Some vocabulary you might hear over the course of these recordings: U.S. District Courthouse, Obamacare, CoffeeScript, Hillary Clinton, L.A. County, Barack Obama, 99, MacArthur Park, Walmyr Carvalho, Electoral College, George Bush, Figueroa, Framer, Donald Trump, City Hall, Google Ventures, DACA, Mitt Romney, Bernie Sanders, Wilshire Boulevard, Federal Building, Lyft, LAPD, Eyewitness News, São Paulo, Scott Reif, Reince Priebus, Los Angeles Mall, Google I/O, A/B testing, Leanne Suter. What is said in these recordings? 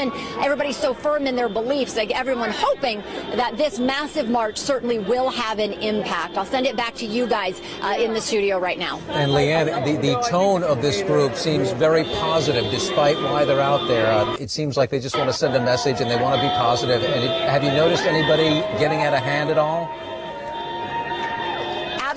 and everybody's so firm in their beliefs, like everyone hoping that this massive march certainly will have an impact. I'll send it back to you guys in the studio right now. And Leanne, the tone of this group seems very positive despite why they're out there. It seems like they just want to send a message and they want to be positive. And have you noticed anybody getting out of hand at all?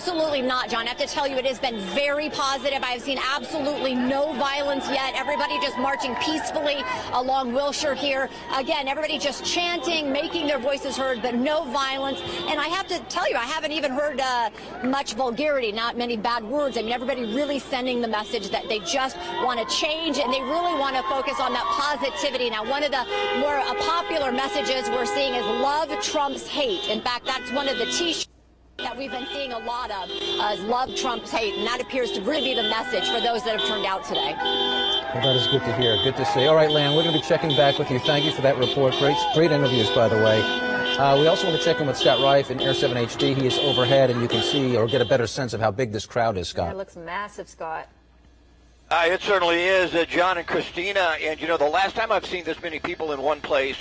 Absolutely not, John. I have to tell you, it has been very positive. I have seen absolutely no violence yet. Everybody just marching peacefully along Wilshire here. Again, everybody just chanting, making their voices heard, but no violence. And I have to tell you, I haven't even heard much vulgarity, not many bad words. I mean, everybody really sending the message that they just want to change and they really want to focus on that positivity. Now, one of the more popular messages we're seeing is love trumps hate. In fact, that's one of the t-shirts that we've been seeing a lot of, is love Trump's hate, and that appears to really be the message for those that have turned out today. Well, that is good to hear, good to see. All right, Leanne, we're going to be checking back with you. Thank you for that report. Great interviews, by the way. We also want to check in with Scott Reif in Air 7 HD. He is overhead, and you can see or get a better sense of how big this crowd is, Scott. It looks massive, Scott. It certainly is, John and Christina. And, you know, the last time I've seen this many people in one place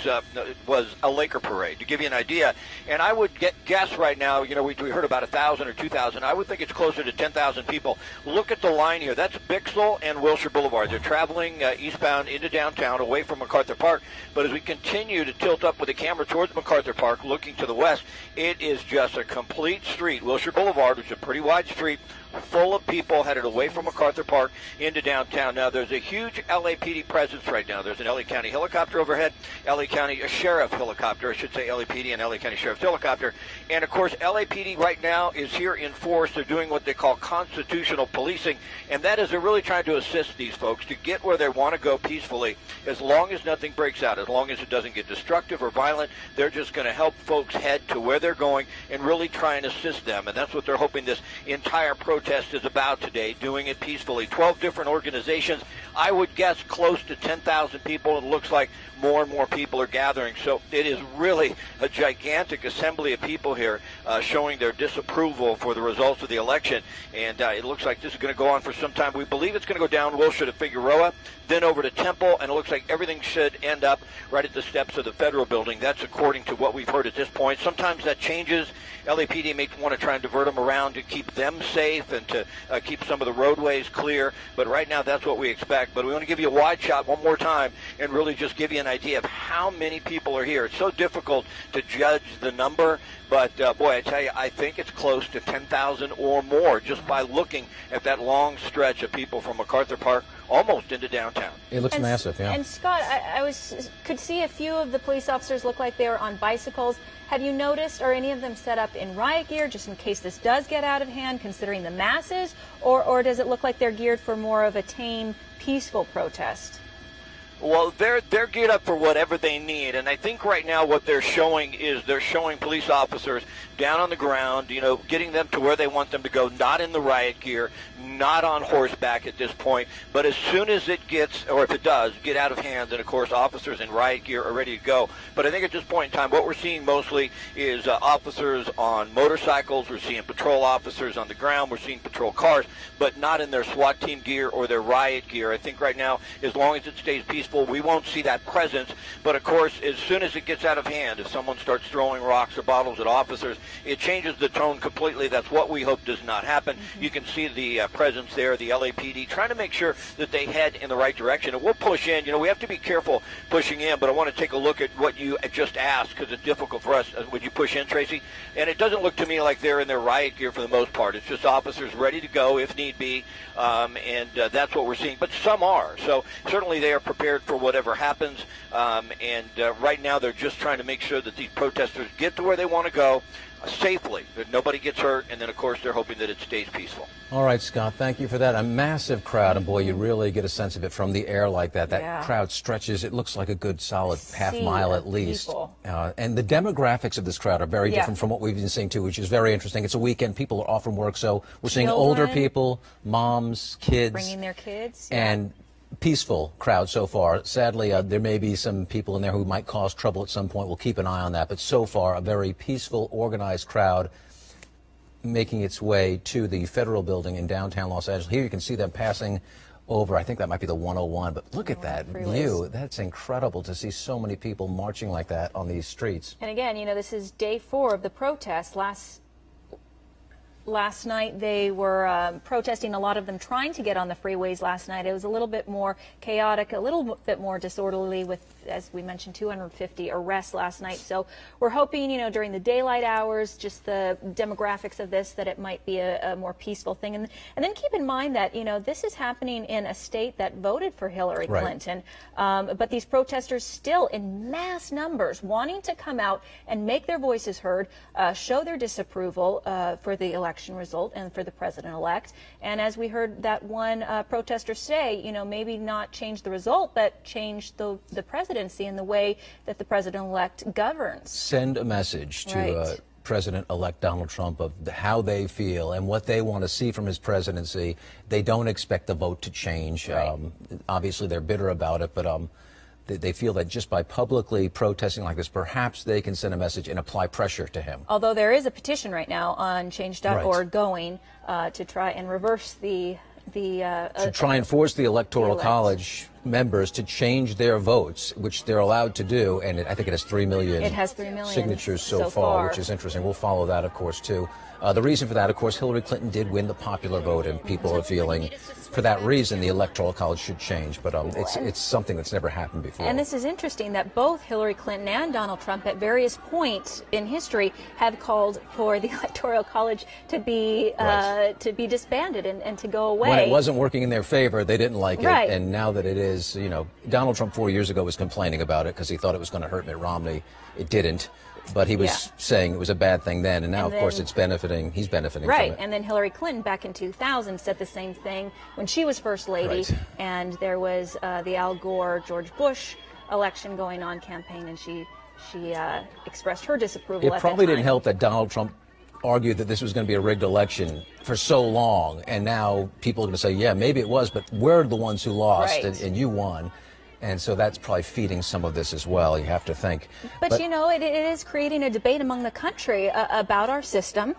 was a Laker parade, to give you an idea. And I would guess right now, you know, we heard about 1,000 or 2,000. I would think it's closer to 10,000 people. Look at the line here. That's Bixel and Wilshire Boulevard. They're traveling eastbound into downtown, away from MacArthur Park. But as we continue to tilt up with the camera towards MacArthur Park, looking to the west, it is just a complete street. Wilshire Boulevard, which is a pretty wide street, full of people headed away from MacArthur Park into downtown. Now, there's a huge LAPD presence right now. There's an L.A. County helicopter overhead, L.A. County Sheriff helicopter. I should say LAPD and L.A. County Sheriff's helicopter. And, of course, LAPD right now is here in force. They're doing what they call constitutional policing, and that is they're really trying to assist these folks to get where they want to go peacefully. As long as nothing breaks out, as long as it doesn't get destructive or violent, they're just going to help folks head to where they're going and really try and assist them, and that's what they're hoping this entire protest is about today, doing it peacefully. 12 different organizations. I would guess close to 10,000 people. It looks like more and more people are gathering. So it is really a gigantic assembly of people here showing their disapproval for the results of the election. And it looks like this is going to go on for some time. We believe it's going to go down Wilshire to Figueroa, then over to Temple, and it looks like everything should end up right at the steps of the Federal Building. That's according to what we've heard at this point. Sometimes that changes. LAPD may want to try and divert them around to keep them safe and to keep some of the roadways clear. But right now, that's what we expect. But we want to give you a wide shot one more time and really just give you an idea of how many people are here. It's so difficult to judge the number. But, boy, I tell you, I think it's close to 10,000 or more just by looking at that long stretch of people from MacArthur Park almost into downtown. It looks massive, yeah. And, Scott, I could see a few of the police officers look like they were on bicycles. Have you noticed, are any of them set up in riot gear just in case this does get out of hand, considering the masses, or does it look like they're geared for more of a tame, peaceful protest? Well, they're geared up for whatever they need, and I think right now what they're showing is they're showing police officers down on the ground, you know, getting them to where they want them to go, not in the riot gear, not on horseback at this point. But as soon as it gets, or if it does, get out of hand, then, of course, officers in riot gear are ready to go. But I think at this point in time, what we're seeing mostly is officers on motorcycles. We're seeing patrol officers on the ground. We're seeing patrol cars, but not in their SWAT team gear or their riot gear. I think right now, as long as it stays peaceful, we won't see that presence. But, of course, as soon as it gets out of hand, if someone starts throwing rocks or bottles at officers, it changes the tone completely. That's what we hope does not happen. You can see the presence there, the LAPD, trying to make sure that they head in the right direction. And we'll push in. You know, we have to be careful pushing in, but I want to take a look at what you just asked because it's difficult for us. Would you push in, Tracy? And it doesn't look to me like they're in their riot gear for the most part. It's just officers ready to go if need be, and that's what we're seeing. But some are. So certainly they are prepared for whatever happens, and right now they're just trying to make sure that these protesters get to where they want to go safely, that nobody gets hurt, and then, of course, they're hoping that it stays peaceful. All right, Scott, thank you for that. A massive crowd, and, boy, you really get a sense of it from the air like that. That crowd stretches. It looks like a good, solid half mile at least. And the demographics of this crowd are very different from what we've been seeing, too, which is very interesting. It's a weekend. People are off from work, so we're seeing older people, moms, kids. Bringing their kids. And peaceful crowd so far. Sadly, there may be some people in there who might cause trouble at some point. We'll keep an eye on that. But so far, a very peaceful, organized crowd making its way to the Federal Building in downtown Los Angeles. Here you can see them passing over. I think that might be the 101, but look at that view. That's incredible to see so many people marching like that on these streets. And again, you know, this is day 4 of the protest. Last night they were protesting, a lot of them trying to get on the freeways last night. It was a little bit more chaotic, a little bit more disorderly with, as we mentioned, 250 arrests last night. So we're hoping, you know, during the daylight hours, just the demographics of this, that it might be a more peaceful thing. And then keep in mind that, you know, this is happening in a state that voted for Hillary Clinton. But these protesters still in mass numbers wanting to come out and make their voices heard, show their disapproval for the election result and for the president-elect. And as we heard that one protester say, you know, maybe not change the result, but change the presidency and the way that the president-elect governs. Send a message to President-elect Donald Trump of how they feel and what they want to see from his presidency. They don't expect the vote to change. Obviously, they're bitter about it, but they feel that just by publicly protesting like this, perhaps they can send a message and apply pressure to him. Although there is a petition right now on change.org going to try and reverse to try and force the Electoral College members to change their votes, which they're allowed to do, and I think it has 3 million, signatures so far, which is interesting. We'll follow that, of course, too. The reason for that, of course, Hillary Clinton did win the popular vote, and people are feeling, for that reason, the Electoral College should change, but it's something that's never happened before. And this is interesting that both Hillary Clinton and Donald Trump at various points in history have called for the Electoral College to be disbanded and to go away. When it wasn't working in their favor, they didn't like it, and now that it is, you know, Donald Trump 4 years ago was complaining about it because he thought it was going to hurt Mitt Romney. It didn't, but he was saying it was a bad thing then, and now, of course, it's benefiting. He's benefiting from it. And then Hillary Clinton back in 2000 said the same thing when she was first lady, and there was the Al Gore, George Bush election going on campaign, and she expressed her disapproval. It probably didn't help that Donald Trump argued that this was going to be a rigged election for so long, and now people are going to say, yeah, maybe it was, but we're the ones who lost and you won. And so that's probably feeding some of this as well, you have to think. But you know, it is creating a debate among the country about our system,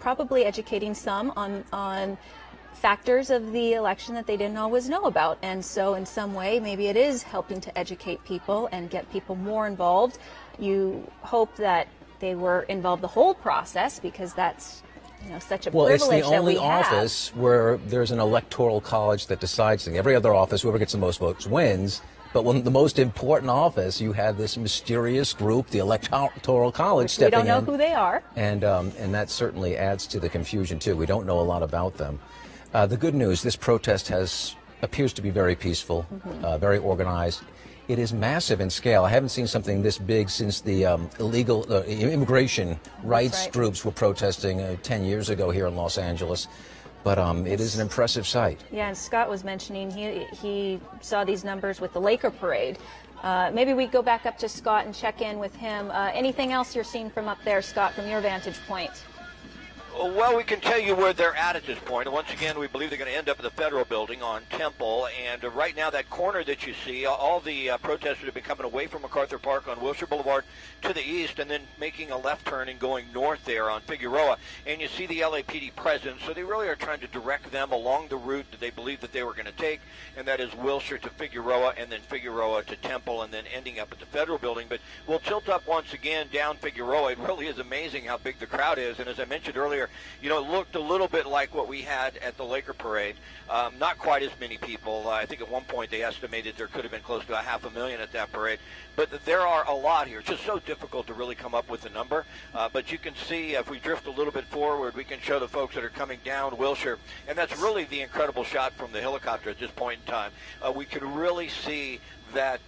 probably educating some on factors of the election that they didn't always know about. And so in some way, maybe it is helping to educate people and get people more involved. You hope that they were involved the whole process, because that's, you know, such a privilege. Well, it's the only office where there's an Electoral College that decides things. Every other office, whoever gets the most votes wins. But when the most important office, you have this mysterious group, the Electoral College, stepping in. We don't know who they are. And that certainly adds to the confusion, too. We don't know a lot about them. The good news, this protest appears to be very peaceful, very organized. It is massive in scale. I haven't seen something this big since the immigration rights groups were protesting 10 years ago here in Los Angeles. But it is an impressive sight. Yeah, and Scott was mentioning he saw these numbers with the Laker parade. Maybe we go back up to Scott and check in with him. Anything else you're seeing from up there, Scott, from your vantage point? Well, we can tell you where they're at this point. Once again, we believe they're going to end up at the Federal Building on Temple. And right now, that corner that you see, all the protesters have been coming away from MacArthur Park on Wilshire Boulevard to the east and then making a left turn and going north there on Figueroa. And you see the LAPD presence. So they really are trying to direct them along the route that they believed that they were going to take, and that is Wilshire to Figueroa and then Figueroa to Temple and then ending up at the Federal Building. But we'll tilt up once again down Figueroa. It really is amazing how big the crowd is. And as I mentioned earlier, you know, it looked a little bit like what we had at the Laker parade. Not quite as many people. I think at one point they estimated there could have been close to 500,000 at that parade. But there are a lot here. It's just so difficult to really come up with a number. But you can see, if we drift a little bit forward, we can show the folks that are coming down Wilshire. And that's really the incredible shot from the helicopter at this point in time. We can really see that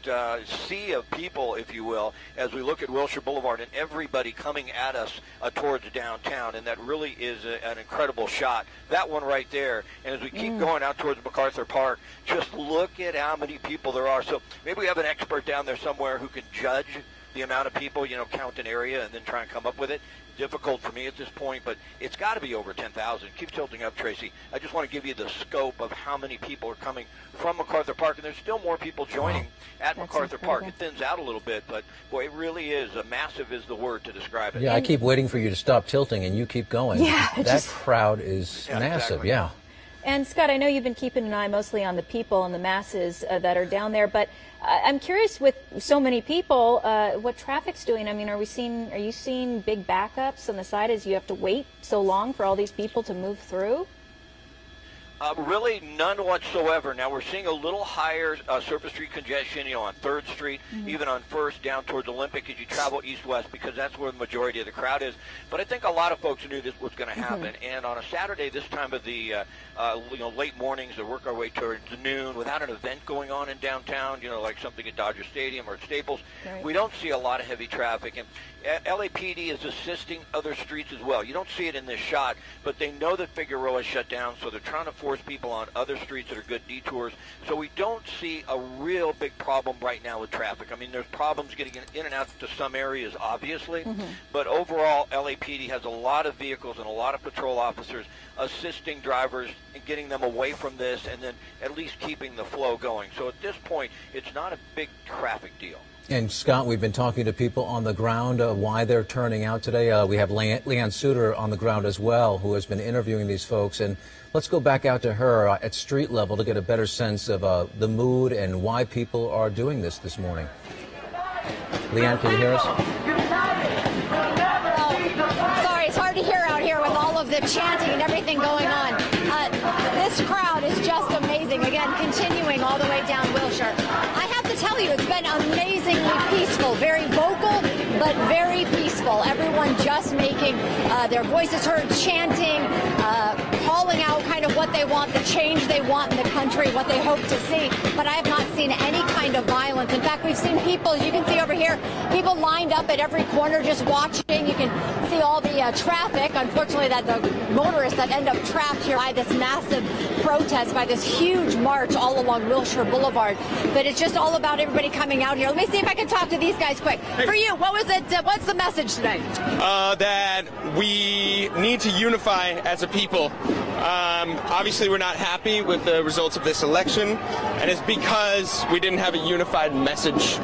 sea of people, if you will, as we look at Wilshire Boulevard and everybody coming at us towards downtown, and that really is an incredible shot. That one right there, and as we keep going out towards MacArthur Park, just look at how many people there are. So maybe we have an expert down there somewhere who can judge the amount of people, you know, count an area and then try and come up with it. Difficult for me at this point, but it's got to be over 10,000. Keep tilting up, Tracy. I just want to give you the scope of how many people are coming from MacArthur Park, and there's still more people joining at MacArthur Park. It thins out a little bit, but boy, it really is massive is the word to describe it. Yeah, I keep waiting for you to stop tilting, and you keep going. Yeah, that crowd is massive. Exactly. Yeah. And Scott, I know you've been keeping an eye mostly on the people and the masses that are down there, but I'm curious with so many people, what traffic's doing. I mean, are you seeing big backups on the side as you have to wait so long for all these people to move through? Really none whatsoever. Now we're seeing a little higher surface street congestion, on 3rd Street, even on 1st down towards Olympic as you travel east-west, because that's where the majority of the crowd is. But I think a lot of folks knew this was going to happen. And on a Saturday, this time of the late mornings, to work our way towards noon, without an event going on in downtown, like something at Dodger Stadium or at Staples, we don't see a lot of heavy traffic. And LAPD is assisting other streets as well. You don't see it in this shot, but they know that Figueroa is shut down, so they're trying to force people on other streets that are good detours. So we don't see a real big problem right now with traffic. I mean, there's problems getting in and out to some areas, obviously, but overall, LAPD has a lot of vehicles and a lot of patrol officers assisting drivers and getting them away from this and then at least keeping the flow going. So at this point, it's not a big traffic deal. And Scott, we've been talking to people on the ground why they're turning out today. We have Leanne Suter on the ground as well, who has been interviewing these folks. And let's go back out to her at street level to get a better sense of the mood and why people are doing this morning. Leanne, can you hear us? Sorry, it's hard to hear out here with all of the chanting and everything going on. This crowd is just amazing. Again, continuing all the way down Wilshire. I have to tell you, it's been amazingly peaceful, very vocal, but very peaceful. Everyone just making their voices heard, chanting, calling out kind of what they want, the change they want in the country, what they hope to see. But I have not seen any kind of violence. In fact, we've seen people, you can see over here, people lined up at every corner just watching. You can see all the traffic, unfortunately, that the motorists that end up trapped here by this massive protest, by this huge march all along Wilshire Boulevard. But it's just all about everybody coming out here. Let me see if I can talk to these guys quick. Hey. For you, what was it? What's the message today? That we need to unify as a people. Obviously, we're not happy with the results of this election, and it's because we didn't have a unified message,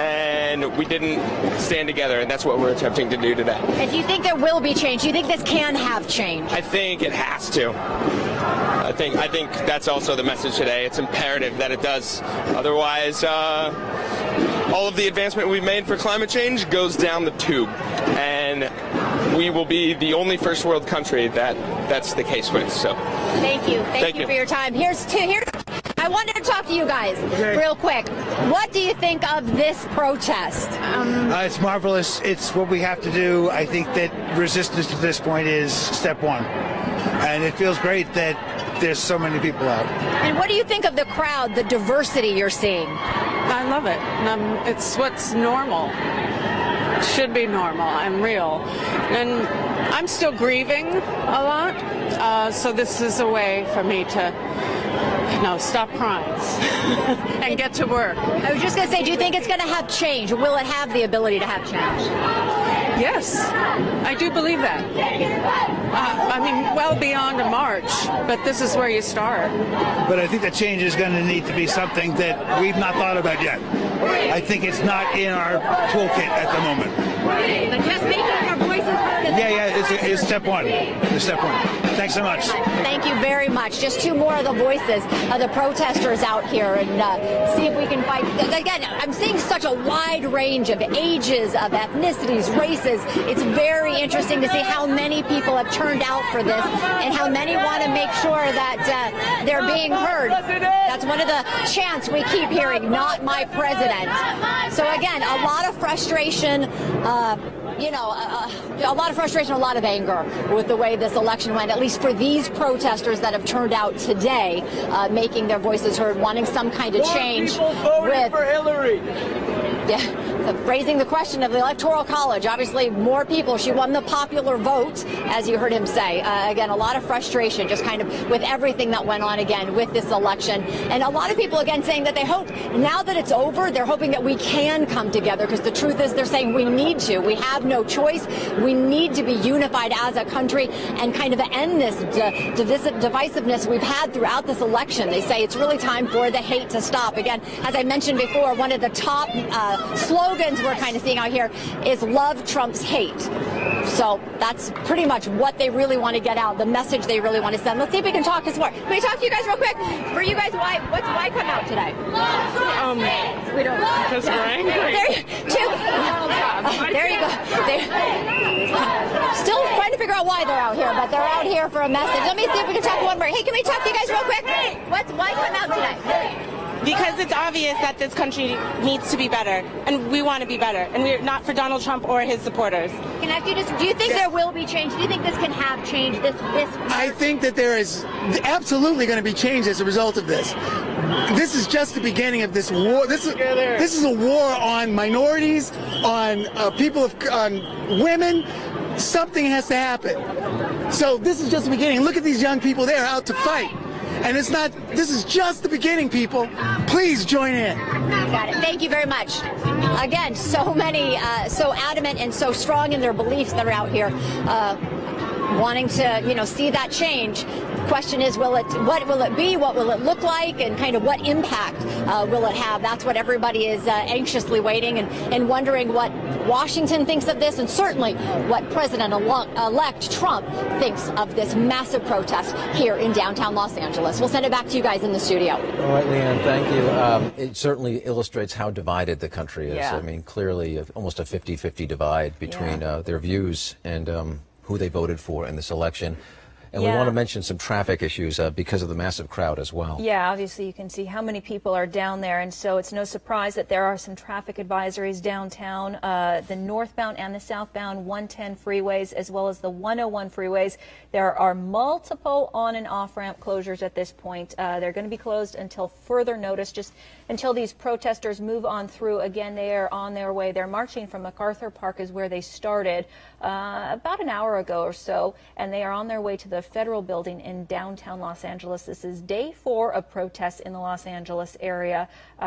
and we didn't stand together, and that's what we're attempting to do today. And do you think there will be change? Do you think this can have change? I think it has to. I think that's also the message today. It's imperative that it does. Otherwise, all of the advancement we've made for climate change goes down the tube. And we will be the only first world country that's the case with. So thank you. Thank you for your time. Here's I wanted to talk to you guys real quick. What do you think of this protest? It's marvelous. It's what we have to do. I think that resistance to this point is step one. And it feels great that there's so many people out. And what do you think of the crowd, the diversity you're seeing? I love it. It's what's normal. It should be normal and real. And I'm still grieving a lot, so this is a way for me to stop crying and get to work. I was just going to say, do you think it's going to have change? Will it have the ability to have change? Yes, I do believe that. I mean, well beyond a march, but this is where you start. But I think the change is going to need to be something that we've not thought about yet. I think it's not in our toolkit at the moment. But just making our voices heard. Yeah, it's step one. It's step one. Thanks so much. Thank you very much. Just two more of the voices of the protesters out here, and see if we can fight. Again, I'm seeing such a wide range of ages, of ethnicities, races. It's very interesting to see how many people have turned out for this and how many want to make sure that they're being heard. That's one of the chants we keep hearing, not my president. So again, a lot of frustration. A lot of frustration, a lot of anger with the way this election went, at least for these protesters that have turned out today, making their voices heard, wanting some kind of change. More people voted for Hillary. Raising the question of the Electoral College. Obviously, more people. She won the popular vote, as you heard him say. Again, a lot of frustration just kind of with everything that went on again with this election. And a lot of people, again, saying that they hope now that it's over, they're hoping that we can come together, because the truth is they're saying we need to. We have no choice. We need to be unified as a country and kind of end this divisiveness we've had throughout this election. They say it's really time for the hate to stop. Again, as I mentioned before, one of the top slogans we're kind of seeing out here is love trumps hate. So that's pretty much what they really want to get out, the message they really want to send. Let's see if we can talk to some more. Can we talk to you guys real quick? For you guys, why come out today? We don't. Because we're angry. There you go. Still trying to figure out why they're out here, but they're out here for a message. Let me see if we can talk one more. Hey, can we talk to you guys real quick? Why come out today? Because it's obvious that this country needs to be better, and we want to be better, and we're not for Donald Trump or his supporters. Can I ask you just, do you think there will be change? Do you think this can have change? This? I think that there is absolutely going to be change as a result of this. This is just the beginning of this war. This is a war on minorities, on people, on women. Something has to happen. So this is just the beginning. Look at these young people; they're out to fight. And it's not, this is just the beginning, people. Please join in. Got it. Thank you very much. Again, so many, so adamant and so strong in their beliefs that are out here wanting to, you know, see that change. Question is, what will it be? What will it look like? And kind of what impact will it have? That's what everybody is anxiously waiting and wondering what Washington thinks of this, and certainly what President-elect Trump thinks of this massive protest here in downtown Los Angeles. We'll send it back to you guys in the studio. All right, Leanne, thank you. It certainly illustrates how divided the country is. Yeah. I mean, clearly almost a 50-50 divide between their views and who they voted for in this election. And we want to mention some traffic issues because of the massive crowd as well. Yeah, obviously you can see how many people are down there, and so it's no surprise that there are some traffic advisories downtown. The northbound and the southbound 110 freeways, as well as the 101 freeways. There are multiple on and off ramp closures at this point. They're going to be closed until further notice, just until these protesters move on through. Again, they are on their way. They're marching from MacArthur Park is where they started about an hour ago or so, and they are on their way to the Federal Building in downtown Los Angeles. This is day 4 of protests in the Los Angeles area.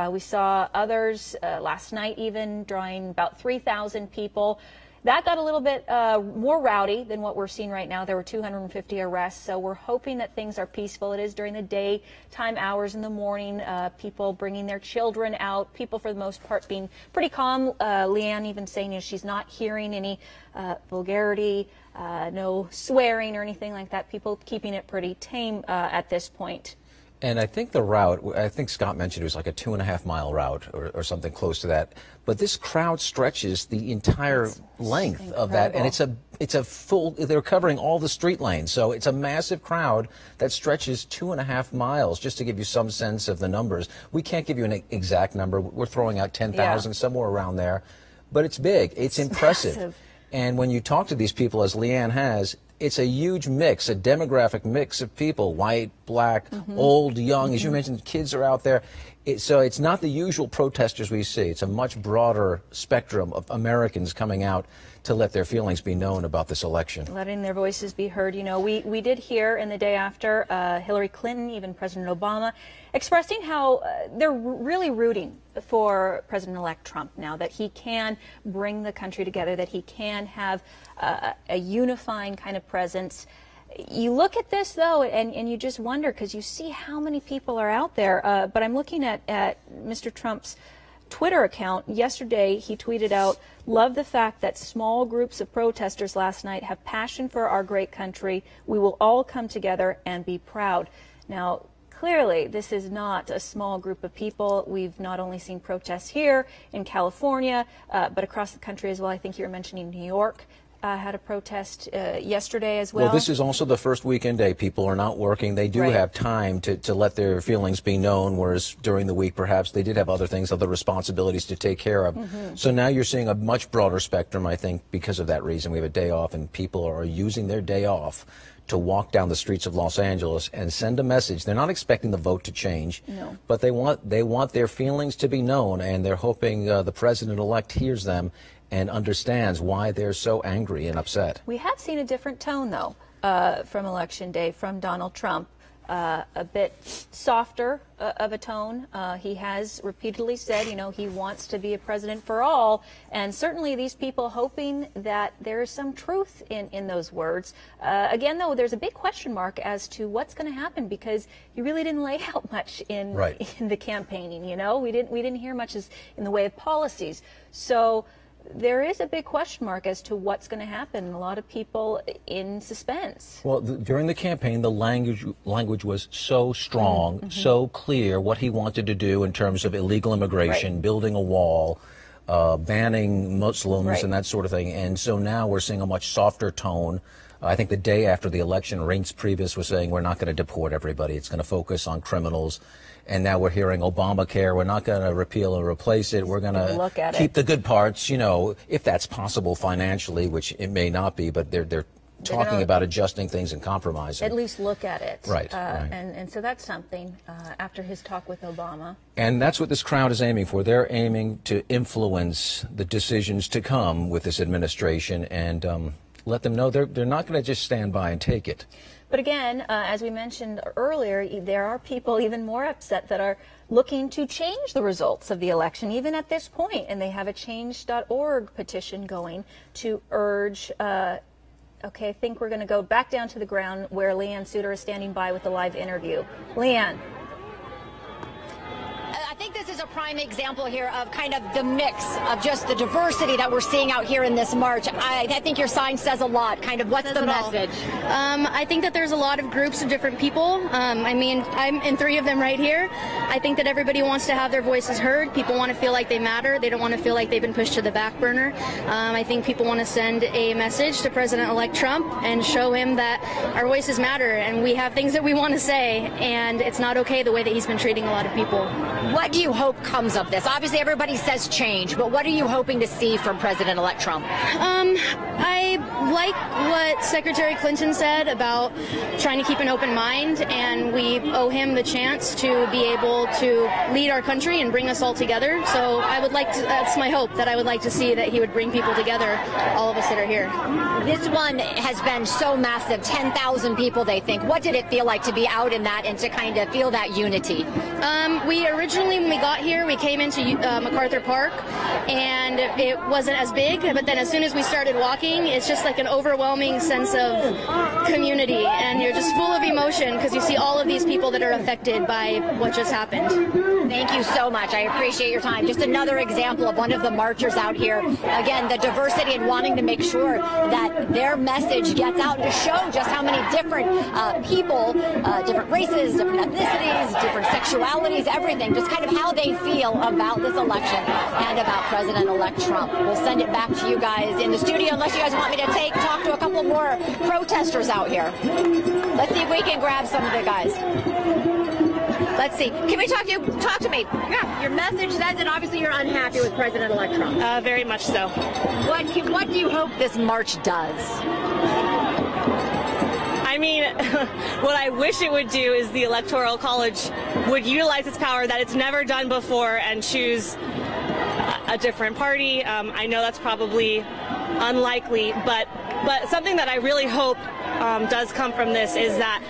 We saw others last night even drawing about 3,000 people. That got a little bit more rowdy than what we're seeing right now. There were 250 arrests, so we're hoping that things are peaceful. It is during the daytime hours in the morning, people bringing their children out, people for the most part being pretty calm. Leanne even saying, you know, she's not hearing any vulgarity, no swearing or anything like that. People keeping it pretty tame at this point. And I think the route, I think Scott mentioned, it was like a 2.5-mile route or something close to that. But this crowd stretches the entire length of that, and it's a full, they're covering all the street lanes. So it's a massive crowd that stretches 2.5 miles, just to give you some sense of the numbers. We can't give you an exact number. We're throwing out 10,000, somewhere around there. But it's big. It's impressive. Massive. And when you talk to these people, as Leanne has, it's a huge mix, a demographic mix of people, white, black, old, young. As you mentioned, kids are out there. So it's not the usual protesters we see. It's a much broader spectrum of Americans coming out to let their feelings be known about this election. Letting their voices be heard. You know, we did hear in the day after Hillary Clinton, even President Obama, expressing how they're really rooting for President-elect Trump now, that he can bring the country together, that he can have a unifying kind of presence. You look at this, though, and you just wonder, because you see how many people are out there. But I'm looking at Mr. Trump's Twitter account. Yesterday, he tweeted out, "Love the fact that small groups of protesters last night have passion for our great country. We will all come together and be proud." Now, clearly, this is not a small group of people. We've not only seen protests here in California, but across the country as well. I think you were mentioning New York. Had a protest yesterday as well. Well, this is also the first weekend day. People are not working. They do have time to let their feelings be known, whereas during the week, perhaps, they did have other things, other responsibilities to take care of. So now you're seeing a much broader spectrum, I think, because of that reason. We have a day off, and people are using their day off to walk down the streets of Los Angeles and send a message. They're not expecting the vote to change, but they want their feelings to be known, and they're hoping the president-elect hears them and understands why they're so angry and upset. We have seen a different tone, though, from Election Day, from Donald Trump. a bit softer of a tone. He has repeatedly said, you know, he wants to be a president for all, and certainly these people hoping that there is some truth in those words. Again, though, there's a big question mark as to what's going to happen, because he really didn't lay out much in the campaigning. You know, we didn't hear much as in the way of policies. So there is a big question mark as to what's going to happen. A lot of people in suspense. Well, during the campaign, the language was so strong, so clear what he wanted to do in terms of illegal immigration, building a wall, banning Muslims and that sort of thing. And so now we're seeing a much softer tone. I think the day after the election, Reince Priebus was saying, we're not going to deport everybody. It's going to focus on criminals. And now we're hearing Obamacare. We're not going to repeal or replace it. We're going to keep the good parts, you know, if that's possible financially, which it may not be, but they're talking about adjusting things and compromising. At least look at it. Right. And so that's something after his talk with Obama. And that's what this crowd is aiming for. They're aiming to influence the decisions to come with this administration and let them know they're not going to just stand by and take it. But again, as we mentioned earlier, there are people even more upset that are looking to change the results of the election, even at this point. And they have a change.org petition going to urge, okay, I think we're going to go back down to the ground where Leanne Suter is standing by with a live interview. Leanne. I think this is a prime example here of kind of the mix of just the diversity that we're seeing out here in this march. I think your sign says a lot. Kind of what's the message? I think that there's a lot of groups of different people. I mean, I'm in three of them right here. I think that everybody wants to have their voices heard. People want to feel like they matter. They don't want to feel like they've been pushed to the back burner. I think people want to send a message to President-elect Trump and show him that our voices matter and we have things that we want to say, and it's not okay the way that he's been treating a lot of people. What do you hope comes of this? Obviously, everybody says change, but what are you hoping to see from President-elect Trump? I like what Secretary Clinton said about trying to keep an open mind, and we owe him the chance to be able to lead our country and bring us all together. So I would like to, that's my hope, that I would like to see that he would bring people together, all of us that are here. This one has been so massive, 10,000 people, they think. What did it feel like to be out in that and to kind of feel that unity? We originally, when we got here, we came into MacArthur Park, and it wasn't as big, but then as soon as we started walking, it's just like an overwhelming sense of community, and you're just full of emotion because you see all of these people that are affected by what just happened. Thank you so much. I appreciate your time. Just another example of one of the marchers out here. Again, the diversity and wanting to make sure that their message gets out to show just how many different people, different races, different ethnicities, different sexualities, everything, just kind of how they feel about this election and about President-elect Trump. We'll send it back to you guys in the studio unless you guys want me to talk to a couple more protesters out here. Let's see if we can grab some of the guys. Let's see. Can we talk to you? Talk to me. Yeah. Your message says that obviously you're unhappy with President-elect Trump. Very much so. What do you hope this march does? I mean, what I wish it would do is the Electoral College would utilize its power that it's never done before and choose a different party. I know that's probably unlikely, but something that I really hope does come from this is that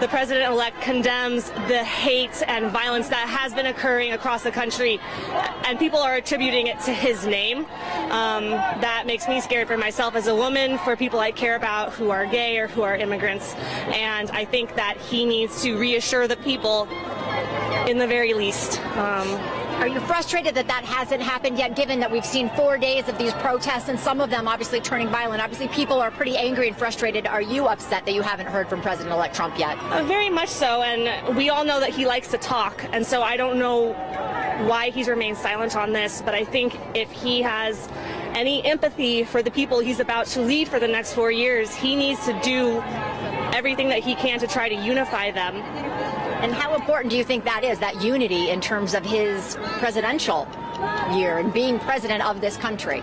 the president-elect condemns the hate and violence that has been occurring across the country, and people are attributing it to his name. That makes me scared for myself as a woman, for people I care about who are gay or who are immigrants. And I think that he needs to reassure the people in the very least. Are you frustrated that that hasn't happened yet, given that we've seen 4 days of these protests and some of them obviously turning violent? Obviously, people are pretty angry and frustrated. Are you upset that you haven't heard from President-elect Trump yet? Very much so, and we all know that he likes to talk, and so I don't know why he's remained silent on this, but I think if he has any empathy for the people he's about to lead for the next 4 years, he needs to do everything that he can to try to unify them. And how important do you think that is, that unity in terms of his presidential year and being president of this country?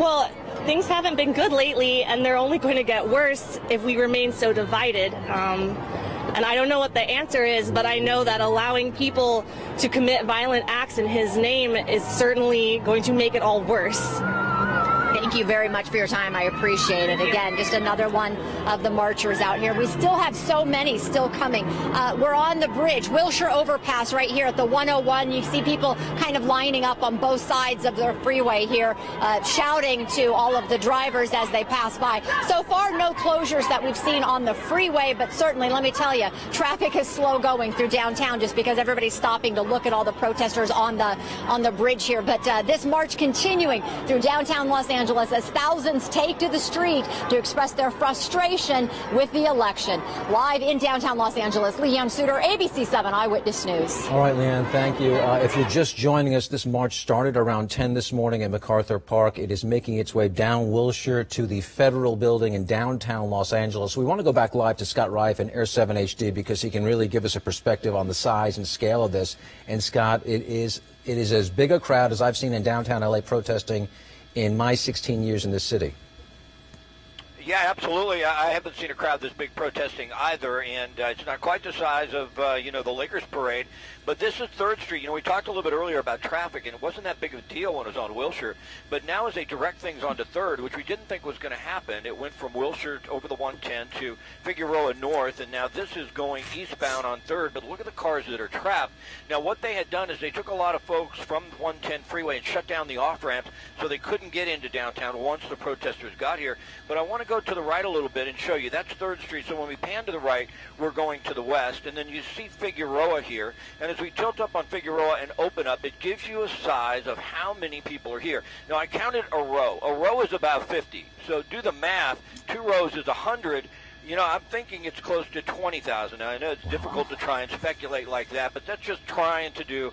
Well, things haven't been good lately, and they're only going to get worse if we remain so divided. And I don't know what the answer is, but I know that allowing people to commit violent acts in his name is certainly going to make it all worse. Thank you very much for your time. I appreciate it. Again, just another one of the marchers out here. We still have so many still coming. We're on the bridge, Wilshire Overpass right here at the 101. You see people kind of lining up on both sides of the freeway here, shouting to all of the drivers as they pass by. So far, no closures that we've seen on the freeway, but certainly, let me tell you, traffic is slow going through downtown just because everybody's stopping to look at all the protesters on the bridge here. But this march continuing through downtown Los Angeles as thousands take to the street to express their frustration with the election. Live in downtown Los Angeles, Leanne Suter, ABC 7 Eyewitness News. All right, Leanne, thank you. If you're just joining us, this march started around 10 this morning in MacArthur Park. It is making its way down Wilshire to the Federal Building in downtown Los Angeles. We want to go back live to Scott Reif and Air 7 HD because he can really give us a perspective on the size and scale of this. And Scott, it is as big a crowd as I've seen in downtown L.A. protesting in my 16 years in this city. Yeah, absolutely. I haven't seen a crowd this big protesting either, and it's not quite the size of, you know, the Lakers parade, but this is 3rd Street. You know, we talked a little bit earlier about traffic, and it wasn't that big of a deal when it was on Wilshire, but now as they direct things onto 3rd, which we didn't think was going to happen, it went from Wilshire over the 110 to Figueroa North, and now this is going eastbound on 3rd, but look at the cars that are trapped. Now, what they had done is they took a lot of folks from 110 freeway and shut down the off-ramps so they couldn't get into downtown once the protesters got here, but I want to go to the right a little bit and show you. That's 3rd Street, so when we pan to the right, we're going to the west, and then you see Figueroa here, and as we tilt up on Figueroa and open up, it gives you a size of how many people are here. Now, I counted a row. A row is about 50, so do the math. 2 rows is 100. You know, I'm thinking it's close to 20,000. Now, I know it's difficult to try and speculate like that, but that's just trying to do,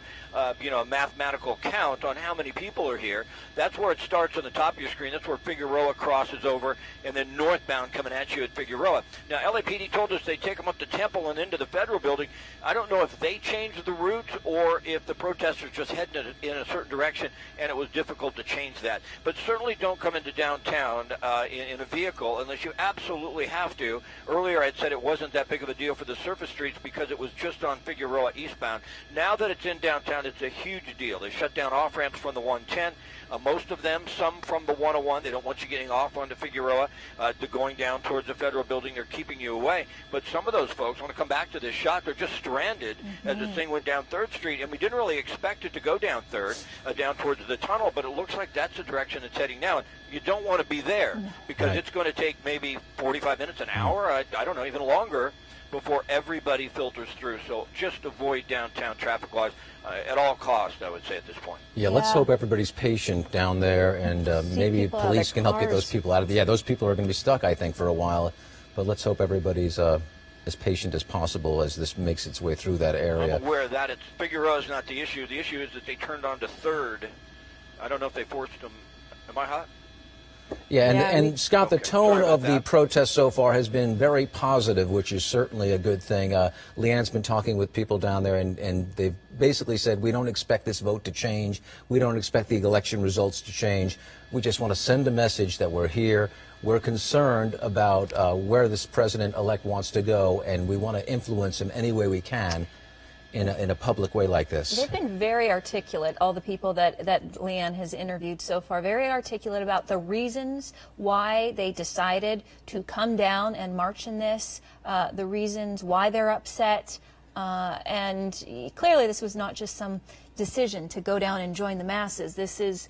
you know, a mathematical count on how many people are here. That's where it starts on the top of your screen. That's where Figueroa crosses over, and then northbound coming at you at Figueroa. Now, LAPD told us they take them up to Temple and into the Federal Building. I don't know if they changed the route or if the protesters just headed in a certain direction, and it was difficult to change that. But certainly don't come into downtown in a vehicle unless you absolutely have to. Earlier, I'd said it wasn't that big of a deal for the surface streets because it was just on Figueroa eastbound. Now that it's in downtown, it's a huge deal. They shut down off-ramps from the 110, most of them, some from the 101. They don't want you getting off onto Figueroa, going down towards the Federal Building. They're keeping you away. But some of those folks, I want to come back to this shot, they're just stranded as this thing went down 3rd Street, and we didn't really expect it to go down 3rd, down towards the tunnel, but it looks like that's the direction it's heading now. You don't want to be there because it's going to take maybe 45 minutes, an hour, I don't know, even longer before everybody filters through. So just avoid downtown traffic-wise at all costs, I would say, at this point. Yeah, let's hope everybody's patient down there, and maybe police can help get those people out of the... Yeah, those people are going to be stuck, I think, for a while. But let's hope everybody's as patient as possible as this makes its way through that area. I'm aware of that. It's Figueroa's not the issue. The issue is that they turned on to 3rd. I don't know if they forced them. Am I hot? Yeah, and Scott, the tone of the protest so far has been very positive, which is certainly a good thing. Leanne's been talking with people down there, and they've basically said, we don't expect this vote to change. We don't expect the election results to change. We just want to send a message that we're here. We're concerned about where this president-elect wants to go, and we want to influence him any way we can. In a public way like this. They've been very articulate, all the people that Leanne has interviewed so far, very articulate about the reasons why they decided to come down and march in this, the reasons why they're upset, and clearly this was not just some decision to go down and join the masses. This is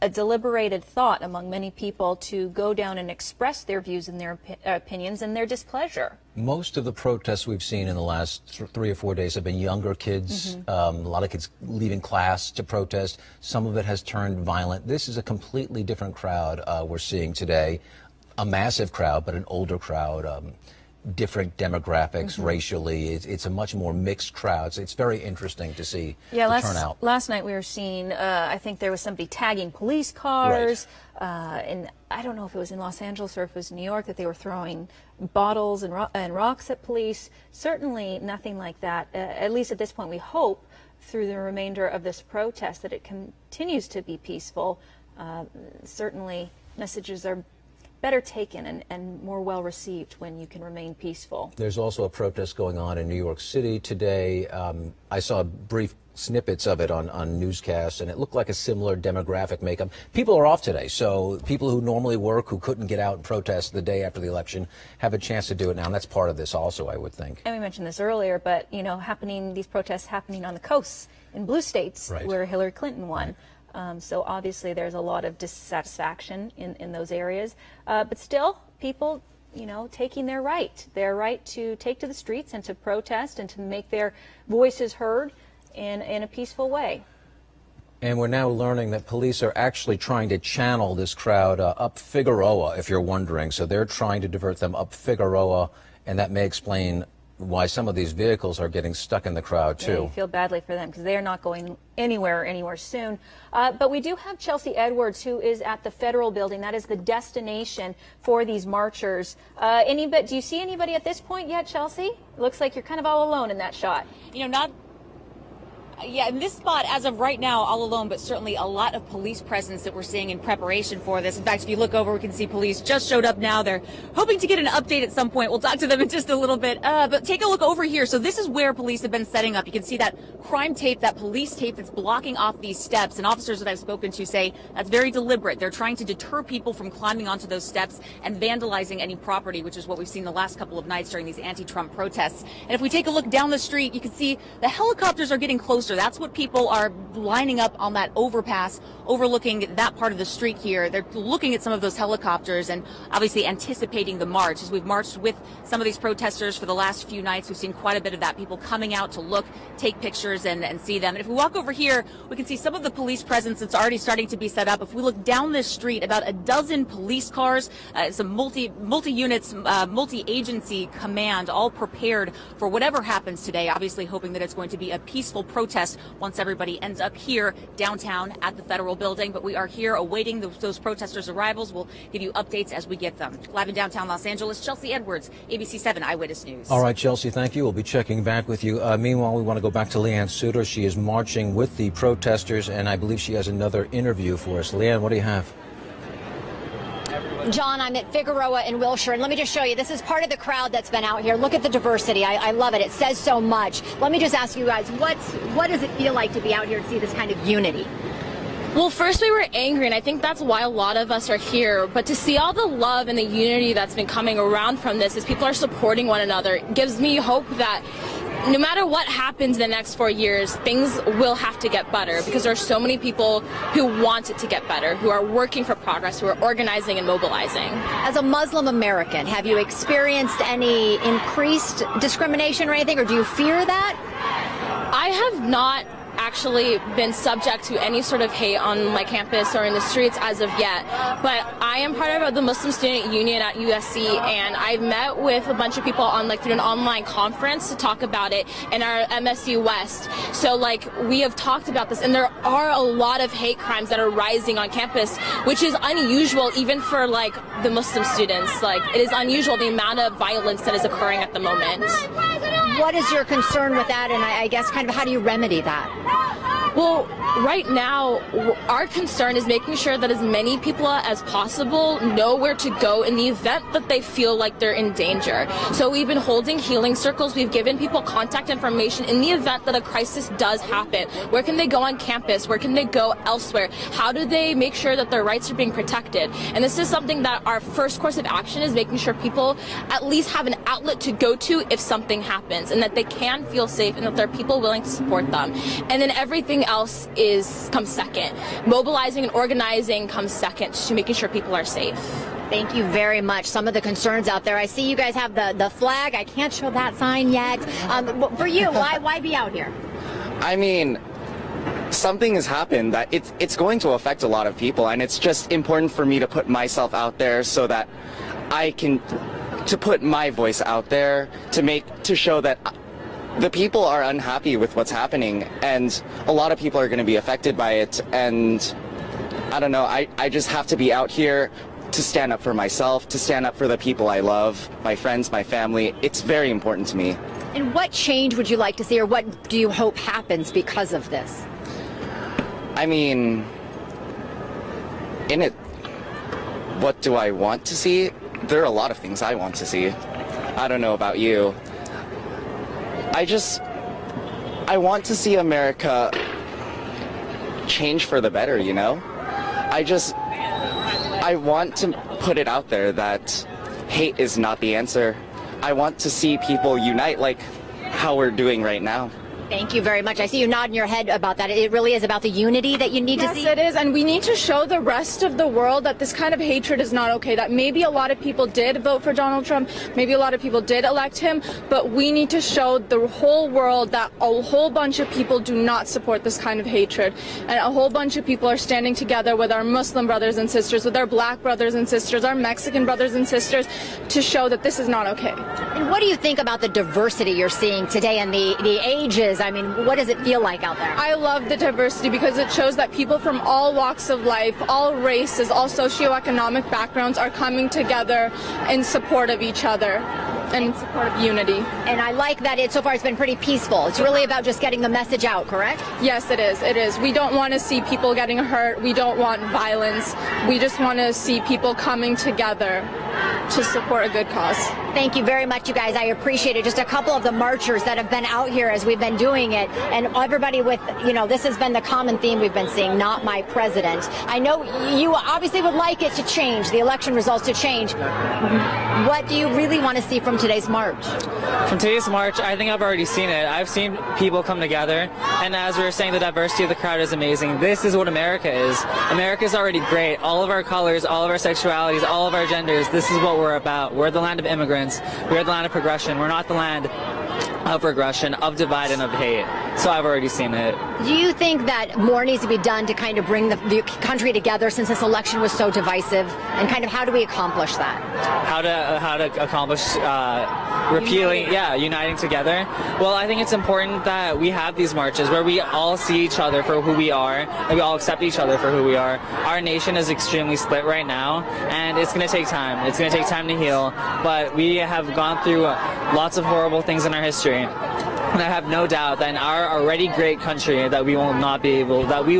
a deliberated thought among many people to go down and express their views and their opinions and their displeasure. Most of the protests we've seen in the last 3 or 4 days have been younger kids, a lot of kids leaving class to protest. Some of it has turned violent. This is a completely different crowd we're seeing today, a massive crowd, but an older crowd, different demographics, racially. It's a much more mixed crowd, so it's very interesting to see the turnout. Last night we were seeing, I think there was somebody tagging police cars, and I don't know if it was in Los Angeles or if it was New York, that they were throwing bottles and rocks at police. Certainly nothing like that, at least at this point. We hope through the remainder of this protest that it continues to be peaceful. Certainly messages are better taken and more well received when you can remain peaceful. There's also a protest going on in New York City today. I saw brief snippets of it on newscasts, and it looked like a similar demographic makeup. People are off today, so people who normally work, who couldn't get out and protest the day after the election, have a chance to do it now, and that's part of this also, I would think. And we mentioned this earlier, but, you know, these protests happening on the coasts in blue states, right, where Hillary Clinton won. Right. So obviously there's a lot of dissatisfaction in those areas, but still people, you know, taking their right to take to the streets and to protest and to make their voices heard in a peaceful way. And we're now learning that police are actually trying to channel this crowd up Figueroa, if you're wondering. So they're trying to divert them up Figueroa, and that may explain why some of these vehicles are getting stuck in the crowd, too. Yeah, you feel badly for them because they are not going anywhere soon. But we do have Chelsea Edwards, who is at the Federal Building. That is the destination for these marchers. Do you see anybody at this point yet, Chelsea? It looks like you're kind of all alone in that shot. You know, not... Yeah, in this spot, as of right now, all alone, but certainly a lot of police presence that we're seeing in preparation for this. In fact, if you look over, we can see police just showed up now. They're hoping to get an update at some point. We'll talk to them in just a little bit. But take a look over here. So this is where police have been setting up. You can see that crime tape, that police tape that's blocking off these steps. And officers that I've spoken to say that's very deliberate. They're trying to deter people from climbing onto those steps and vandalizing any property, which is what we've seen the last couple of nights during these anti-Trump protests. And if we take a look down the street, you can see the helicopters are getting closer. That's what people are lining up on that overpass overlooking that part of the street here. They're looking at some of those helicopters and obviously anticipating the march. As we've marched with some of these protesters for the last few nights, we've seen quite a bit of that, people coming out to look, take pictures, and see them. And if we walk over here, we can see some of the police presence that's already starting to be set up. If we look down this street, about a dozen police cars, some multi-units, multi-agency command, all prepared for whatever happens today, obviously hoping that it's going to be a peaceful protest once everybody ends up here downtown at the Federal Building. But we are here awaiting those protesters' arrivals. We'll give you updates as we get them. Live in downtown Los Angeles, Chelsea Edwards, ABC 7 Eyewitness News. All right, Chelsea, thank you. We'll be checking back with you. Meanwhile, we want to go back to Leanne Suter. She is marching with the protesters, and I believe she has another interview for us. Leanne, what do you have? John, I'm at Figueroa in Wilshire, and let me just show you, this is part of the crowd that's been out here. Look at the diversity. I love it. It says so much. Let me just ask you guys, what does it feel like to be out here and see this kind of unity? Well, first we were angry, and I think that's why a lot of us are here. But to see all the love and the unity that's been coming around from this, as people are supporting one another, it gives me hope that no matter what happens in the next 4 years, things will have to get better, because there are so many people who want it to get better, who are working for progress, who are organizing and mobilizing. As a Muslim American, have you experienced any increased discrimination or anything, or do you fear that? I have not actually been subject to any sort of hate on my campus or in the streets as of yet, but I am part of the Muslim Student Union at USC, and I met with a bunch of people on through an online conference to talk about it in our MSU West. So we have talked about this, and there are a lot of hate crimes that are rising on campus, which is unusual even for the Muslim students. It is unusual the amount of violence that is occurring at the moment. What is your concern with that, and I guess kind of how do you remedy that? Well, right now, our concern is making sure that as many people as possible know where to go in the event that they feel like they're in danger. So we've been holding healing circles. We've given people contact information in the event that a crisis does happen. Where can they go on campus? Where can they go elsewhere? How do they make sure that their rights are being protected? And this is something that our first course of action is making sure people at least have an outlet to go to if something happens, and that they can feel safe, and that there are people willing to support them. And then everything else comes second. Mobilizing and organizing comes second to making sure people are safe. Thank you very much. Some of the concerns out there. I see you guys have the flag. I can't show that sign yet. For you, why be out here? I mean, something has happened that it's going to affect a lot of people, and it's just important for me to put myself out there so that I can put my voice out there to show that the people are unhappy with what's happening, and a lot of people are going to be affected by it. And I don't know, I just have to be out here to stand up for myself, to stand up for the people I love, my friends, my family. It's very important to me. And what change would you like to see, or what do you hope happens because of this? I mean, What do I want to see? There are a lot of things I want to see. I don't know about you. I want to see America change for the better, you know? I want to put it out there that hate is not the answer. I want to see people unite like how we're doing right now. Thank you very much. I see you nodding your head about that. It really is about the unity that you need to see. Yes, it is. And we need to show the rest of the world that this kind of hatred is not okay, that maybe a lot of people did vote for Donald Trump, maybe a lot of people did elect him, but we need to show the whole world that a whole bunch of people do not support this kind of hatred. And a whole bunch of people are standing together with our Muslim brothers and sisters, with our black brothers and sisters, our Mexican brothers and sisters, to show that this is not okay. And what do you think about the diversity you're seeing today and the ages? I mean, what does it feel like out there? I love the diversity because it shows that people from all walks of life, all races, all socioeconomic backgrounds are coming together in support of each other and in support of unity. And I like that so far it's been pretty peaceful. It's really about just getting the message out, correct? Yes, it is. It is. We don't want to see people getting hurt. We don't want violence. We just want to see people coming together to support a good cause. Thank you very much, you guys. I appreciate it. Just a couple of the marchers that have been out here as we've been doing it, and everybody with, you know, this has been the common theme we've been seeing, not my president. I know you obviously would like it to change, the election results to change. What do you really want to see from today's march? From today's march, I think I've already seen it. I've seen people come together, and as we were saying, the diversity of the crowd is amazing. This is what America is. America's already great. All of our colors, all of our sexualities, all of our genders, this is what we're about. We're the land of immigrants. We're the land of progression. We're not the land of regression, of divide, and of hate. So I've already seen it. Do you think that more needs to be done to kind of bring the country together since this election was so divisive? And kind of how do we accomplish that? How to accomplish repealing, uniting together? Well, I think it's important that we have these marches where we all see each other for who we are, and we all accept each other for who we are. Our nation is extremely split right now, and it's going to take time. It's going to take time to heal, but we have gone through lots of horrible things in our history. And I have no doubt that in our already great country that we will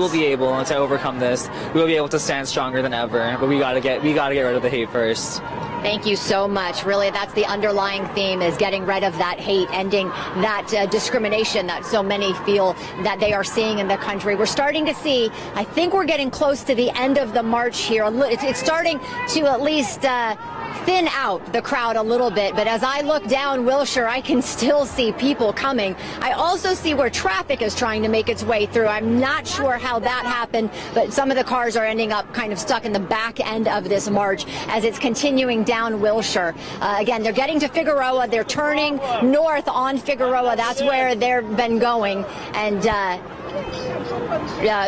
be able to overcome this. We will be able to stand stronger than ever, but we gotta get rid of the hate first. Thank you so much. Really, that's the underlying theme, is getting rid of that hate, ending that discrimination that so many feel that they are seeing in the country. We're starting to see, I think we're getting close to the end of the march here. It's starting to at least thin out the crowd a little bit, but as I look down Wilshire, I can still see people coming. I also see where traffic is trying to make its way through. I'm not sure how that happened, but some of the cars are ending up kind of stuck in the back end of this march as it's continuing down Wilshire. Again, they're getting to Figueroa. They're turning north on Figueroa. That's where they've been going, and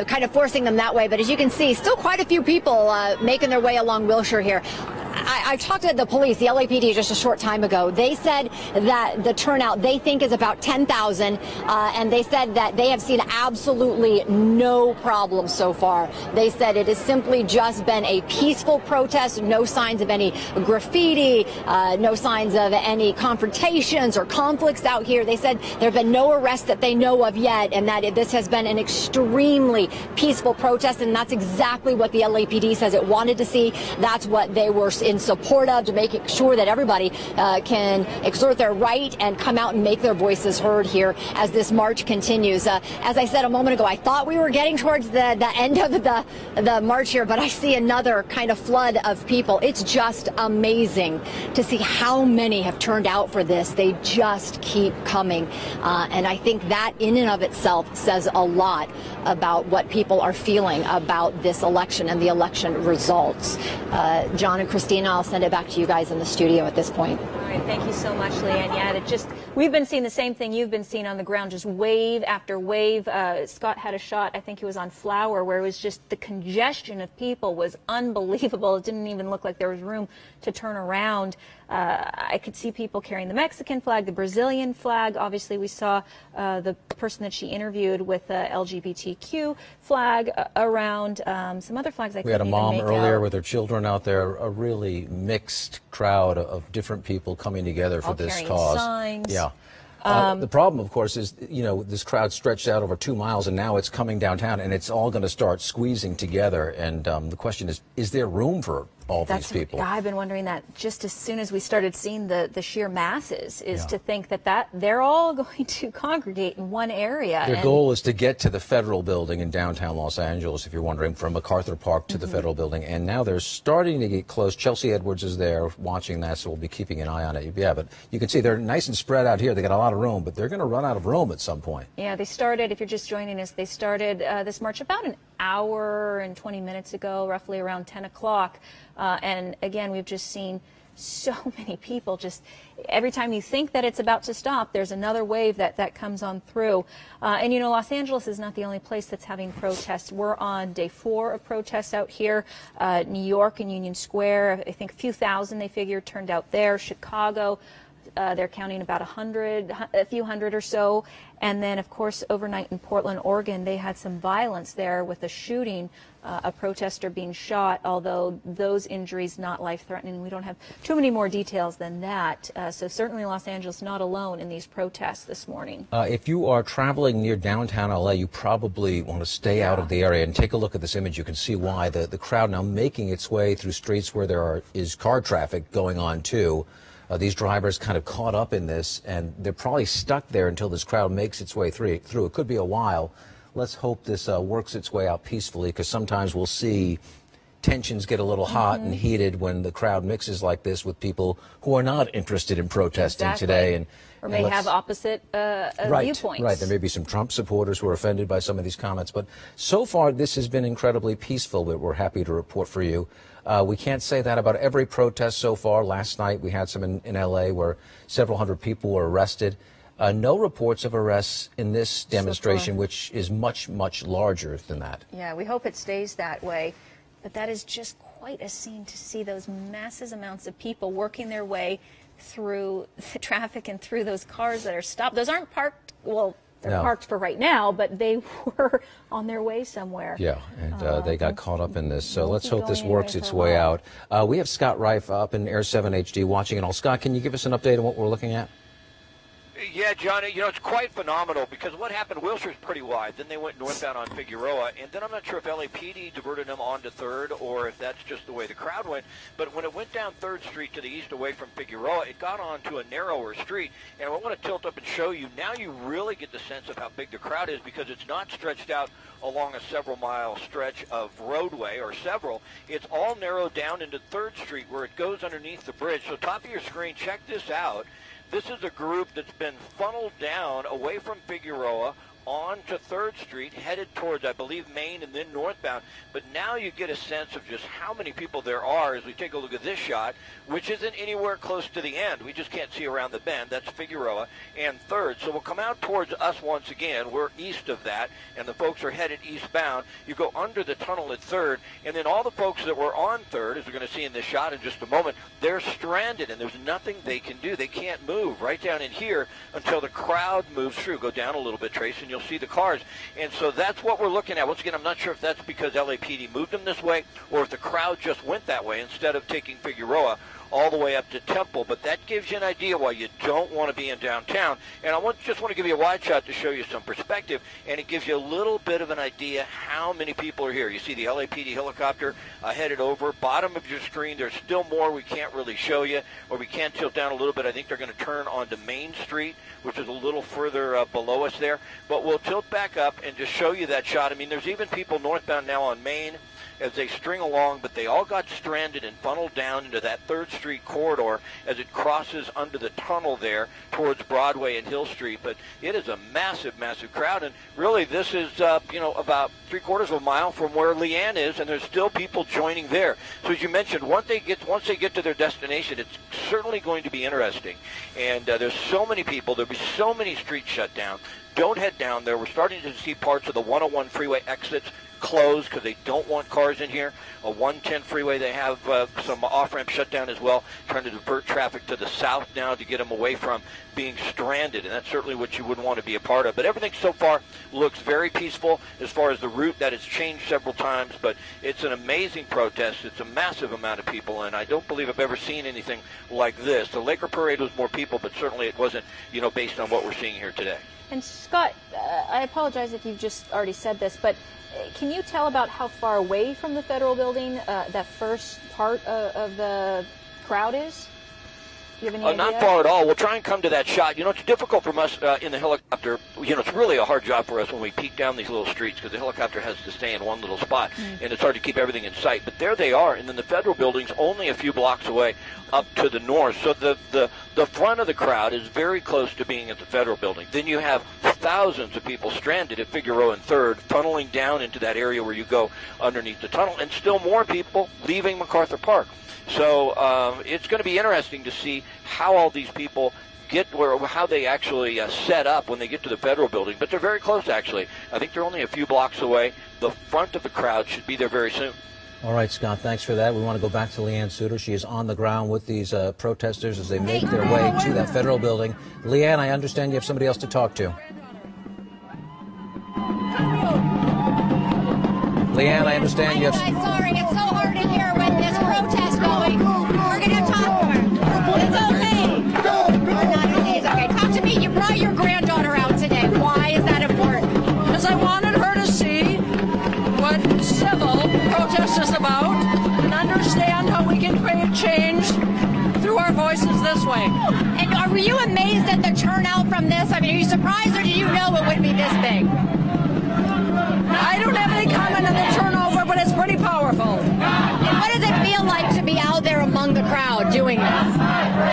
kind of forcing them that way. But as you can see, still quite a few people making their way along Wilshire here. I talked to the police, the LAPD, just a short time ago. They said that the turnout, they think, is about 10,000, and they said that they have seen absolutely no problem so far. They said it has simply just been a peaceful protest, no signs of any graffiti, no signs of any confrontations or conflicts out here. They said there have been no arrests that they know of yet, and that this has been an extremely peaceful protest, and that's exactly what the LAPD says it wanted to see. That's what they were in support of, to make sure that everybody can exert their right and come out and make their voices heard here as this march continues. As I said a moment ago, I thought we were getting towards the end of the march here, but I see another kind of flood of people. It's just amazing to see how many have turned out for this. They just keep coming. And I think that in and of itself says a lot about what people are feeling about this election and the election results. John and Christina, I'll send it back to you guys in the studio at this point. All right, thank you so much, Leanne. Yeah, we've been seeing the same thing you've been seeing on the ground, just wave after wave. Scott had a shot, I think it was on Flower, where it was just the congestion of people was unbelievable. It didn't even look like there was room to turn around. I could see people carrying the Mexican flag, the Brazilian flag. Obviously, we saw the person that she interviewed with the LGBTQ flag around, some other flags. We had a mom earlier out with her children out there, a really mixed crowd of different people coming together for this cause. Signs. Yeah. The problem, of course, is, you know, this crowd stretched out over 2 miles, and now it's coming downtown, and it's all going to start squeezing together. And the question is there room for all these people? I've been wondering that just as soon as we started seeing the sheer masses, is to think that they're all going to congregate in one area. Their goal is to get to the Federal Building in downtown Los Angeles, if you're wondering, from MacArthur Park to the Federal Building. And now they're starting to get close. Chelsea Edwards is there watching that, so we'll be keeping an eye on it. Yeah, but you can see they're nice and spread out here. They got a lot of room, but they're going to run out of room at some point. Yeah, they started, if you're just joining us, they started this march about an hour and 20 minutes ago, roughly around 10 o'clock. And again, we've just seen so many people. Just every time you think that it's about to stop, there's another wave that comes on through. And you know, Los Angeles is not the only place that's having protests. We're on day 4 of protests out here. New York and Union Square, I think a few thousand, they figure, turned out there. Chicago, they're counting about 100, a few hundred or so. And then, of course, overnight in Portland, Oregon, they had some violence there with a shooting, a protester being shot, although those injuries not life-threatening. We don't have too many more details than that. So certainly Los Angeles not alone in these protests this morning. If you are traveling near downtown L.A., you probably want to stay out of the area and take a look at this image. You can see why the crowd now making its way through streets where there is car traffic going on, too. These drivers kind of caught up in this, and they're probably stuck there until this crowd makes its way through. It could be a while. Let's hope this works its way out peacefully, because sometimes we'll see tensions get a little hot and heated when the crowd mixes like this with people who are not interested in protesting today. Or may have opposite viewpoints. Right. There may be some Trump supporters who are offended by some of these comments. But so far, this has been incredibly peaceful. We're happy to report for you. We can't say that about every protest so far. Last night, we had some in L.A. where several hundred people were arrested. No reports of arrests in this demonstration, which is much, much larger than that. Yeah, we hope it stays that way. But that is just quite a scene to see those massive amounts of people working their way through the traffic and through those cars that are stopped. Those aren't parked, well, they're parked for right now, but they were on their way somewhere. Yeah, and they got caught up in this. So let's hope this works its way out. We have Scott Reif up in Air 7 HD watching it all. Scott, can you give us an update on what we're looking at? Yeah, Johnny, you know, it's quite phenomenal, because what happened, Wilshire's pretty wide. Then they went northbound on Figueroa, and then I'm not sure if LAPD diverted them onto 3rd or if that's just the way the crowd went. But when it went down 3rd Street to the east away from Figueroa, it got onto a narrower street. And I want to tilt up and show you. Now you really get the sense of how big the crowd is, because it's not stretched out along a several-mile stretch of roadway or several. It's all narrowed down into 3rd Street where it goes underneath the bridge. So top of your screen, check this out. This is a group that's been funneled down away from Figueroa on to 3rd Street, headed towards, I believe, Main and then northbound. But now you get a sense of just how many people there are as we take a look at this shot, which isn't anywhere close to the end. We just can't see around the bend. That's Figueroa and 3rd. So we'll come out towards us once again. We're east of that, and the folks are headed eastbound. You go under the tunnel at 3rd, and then all the folks that were on 3rd, as we're going to see in this shot in just a moment, they're stranded, and there's nothing they can do. They can't move right down in here until the crowd moves through. Go down a little bit, Trace, and you'll see the cars. And so that's what we're looking at. Once again, I'm not sure if that's because LAPD moved them this way or if the crowd just went that way instead of taking Figueroa all the way up to Temple. But that gives you an idea why you don't want to be in downtown. And I just want to give you a wide shot to show you some perspective, and it gives you a little bit of an idea how many people are here. You see the LAPD helicopter headed over. Bottom of your screen, there's still more we can't really show you, or we can tilt down a little bit. I think they're going to turn onto Main Street, which is a little further below us there. But we'll tilt back up and just show you that shot. I mean, there's even people northbound now on Main as they string along, but they all got stranded and funneled down into that 3rd Street corridor as it crosses under the tunnel there towards Broadway and Hill Street. But it is a massive, massive crowd, and really this is, you know, about 3/4 of a mile from where Leanne is, and there's still people joining there. So as you mentioned, once they get to their destination, it's certainly going to be interesting. And there's so many people, there'll be so many streets shut down. Don't head down there. We're starting to see parts of the 101 freeway exits closed because they don't want cars in here. A 110 freeway, they have some off-ramp shut down as well, trying to divert traffic to the south now to get them away from being stranded, and that's certainly what you wouldn't want to be a part of. But everything so far looks very peaceful as far as the route. That has changed several times, but it's an amazing protest. It's a massive amount of people, and I don't believe I've ever seen anything like this. The Laker Parade was more people, but certainly it wasn't, you know, based on what we're seeing here today. And Scott, I apologize if you've just already said this, but can you tell about how far away from the Federal Building that first part of the crowd is? Not far at all. We'll try and come to that shot. You know, it's difficult for us in the helicopter. You know, it's really a hard job for us when we peek down these little streets because the helicopter has to stay in one little spot, and it's hard to keep everything in sight. But there they are, and then the Federal Building's only a few blocks away up to the north. So the front of the crowd is very close to being at the Federal Building. Then you have thousands of people stranded at Figueroa and 3rd, funneling down into that area where you go underneath the tunnel, and still more people leaving MacArthur Park. So it's going to be interesting to see how all these people get where, how they actually set up when they get to the Federal Building. But they're very close, actually. I think they're only a few blocks away. The front of the crowd should be there very soon. All right, Scott, thanks for that. We want to go back to Leanne Suter. She is on the ground with these protesters as they make their way to that Federal Building. Leanne, I understand you have somebody else to talk to. Leanne, I understand you have... I'm sorry, it's so hard to hear when this protest going. We're going to talk to her. It's okay. Okay, talk to me. You brought your granddaughter out today. Why is that important? Because I wanted her to see what civil protest is about and understand how we can create change through our voices this way. And are you amazed at the turnout from this? I mean, are you surprised or did you know it would be this big? I don't have any comment on the turnover, but it's pretty powerful. And what does it feel like to be out there among the crowd doing this?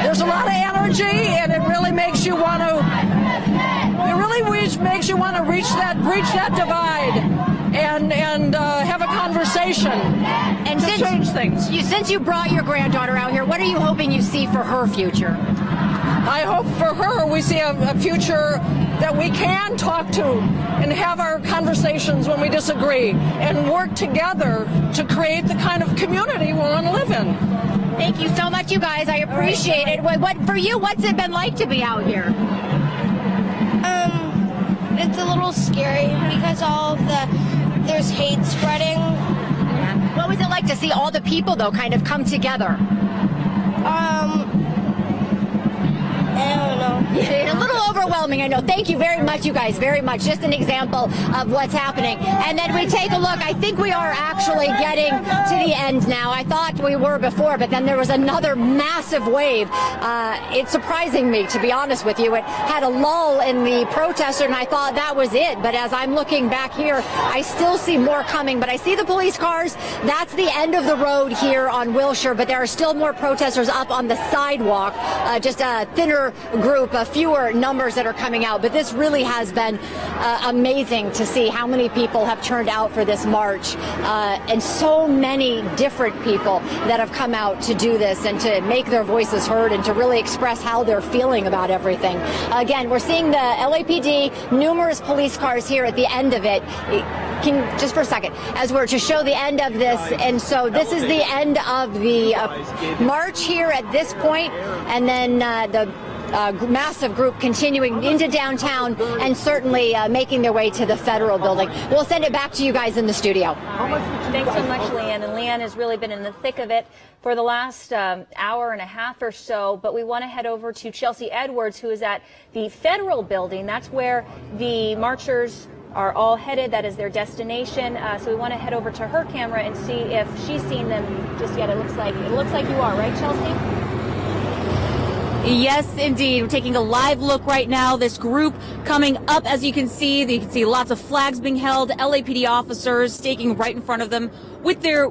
There's a lot of energy, and it really makes you want to. It really makes you want to reach that divide, and have a conversation and to change things. Since you brought your granddaughter out here, what are you hoping you see for her future? I hope for her we see a future that we can talk to and have our conversations when we disagree and work together to create the kind of community we want to live in. Thank you so much, you guys. I appreciate it. What for you, what's it been like to be out here? It's a little scary because there's hate spreading. Yeah. What was it like to see all the people, though, kind of come together? I don't know. Yeah, a little overwhelming, I know. Thank you very much, you guys, very much. Just an example of what's happening. And then we take a look. I think we are actually getting to the end now. I thought we were before, but then there was another massive wave. It's surprising me, to be honest with you. It had a lull in the protester, and I thought that was it. But as I'm looking back here, I still see more coming. But I see the police cars. That's the end of the road here on Wilshire, but there are still more protesters up on the sidewalk, just a thinner group, fewer numbers that are coming out. But this really has been amazing to see how many people have turned out for this march and so many different people that have come out to do this and to make their voices heard and to really express how they're feeling about everything. Again, we're seeing the LAPD, numerous police cars here at the end of it. Just for a second, as we're to show the end of this. And so this is the end of the march here at this point, and then the massive group continuing into downtown and certainly making their way to the Federal Building. We'll send it back to you guys in the studio. Right. Thanks so much, Leanne. And Leanne has really been in the thick of it for the last hour and a half or so. But we want to head over to Chelsea Edwards, who is at the Federal Building. That's where the marchers are all headed. That is their destination. So we want to head over to her camera and see if she's seen them just yet. It looks like you are, right, Chelsea? Yes, indeed. We're taking a live look right now. This group coming up, as you can see lots of flags being held, LAPD officers staking right in front of them. with their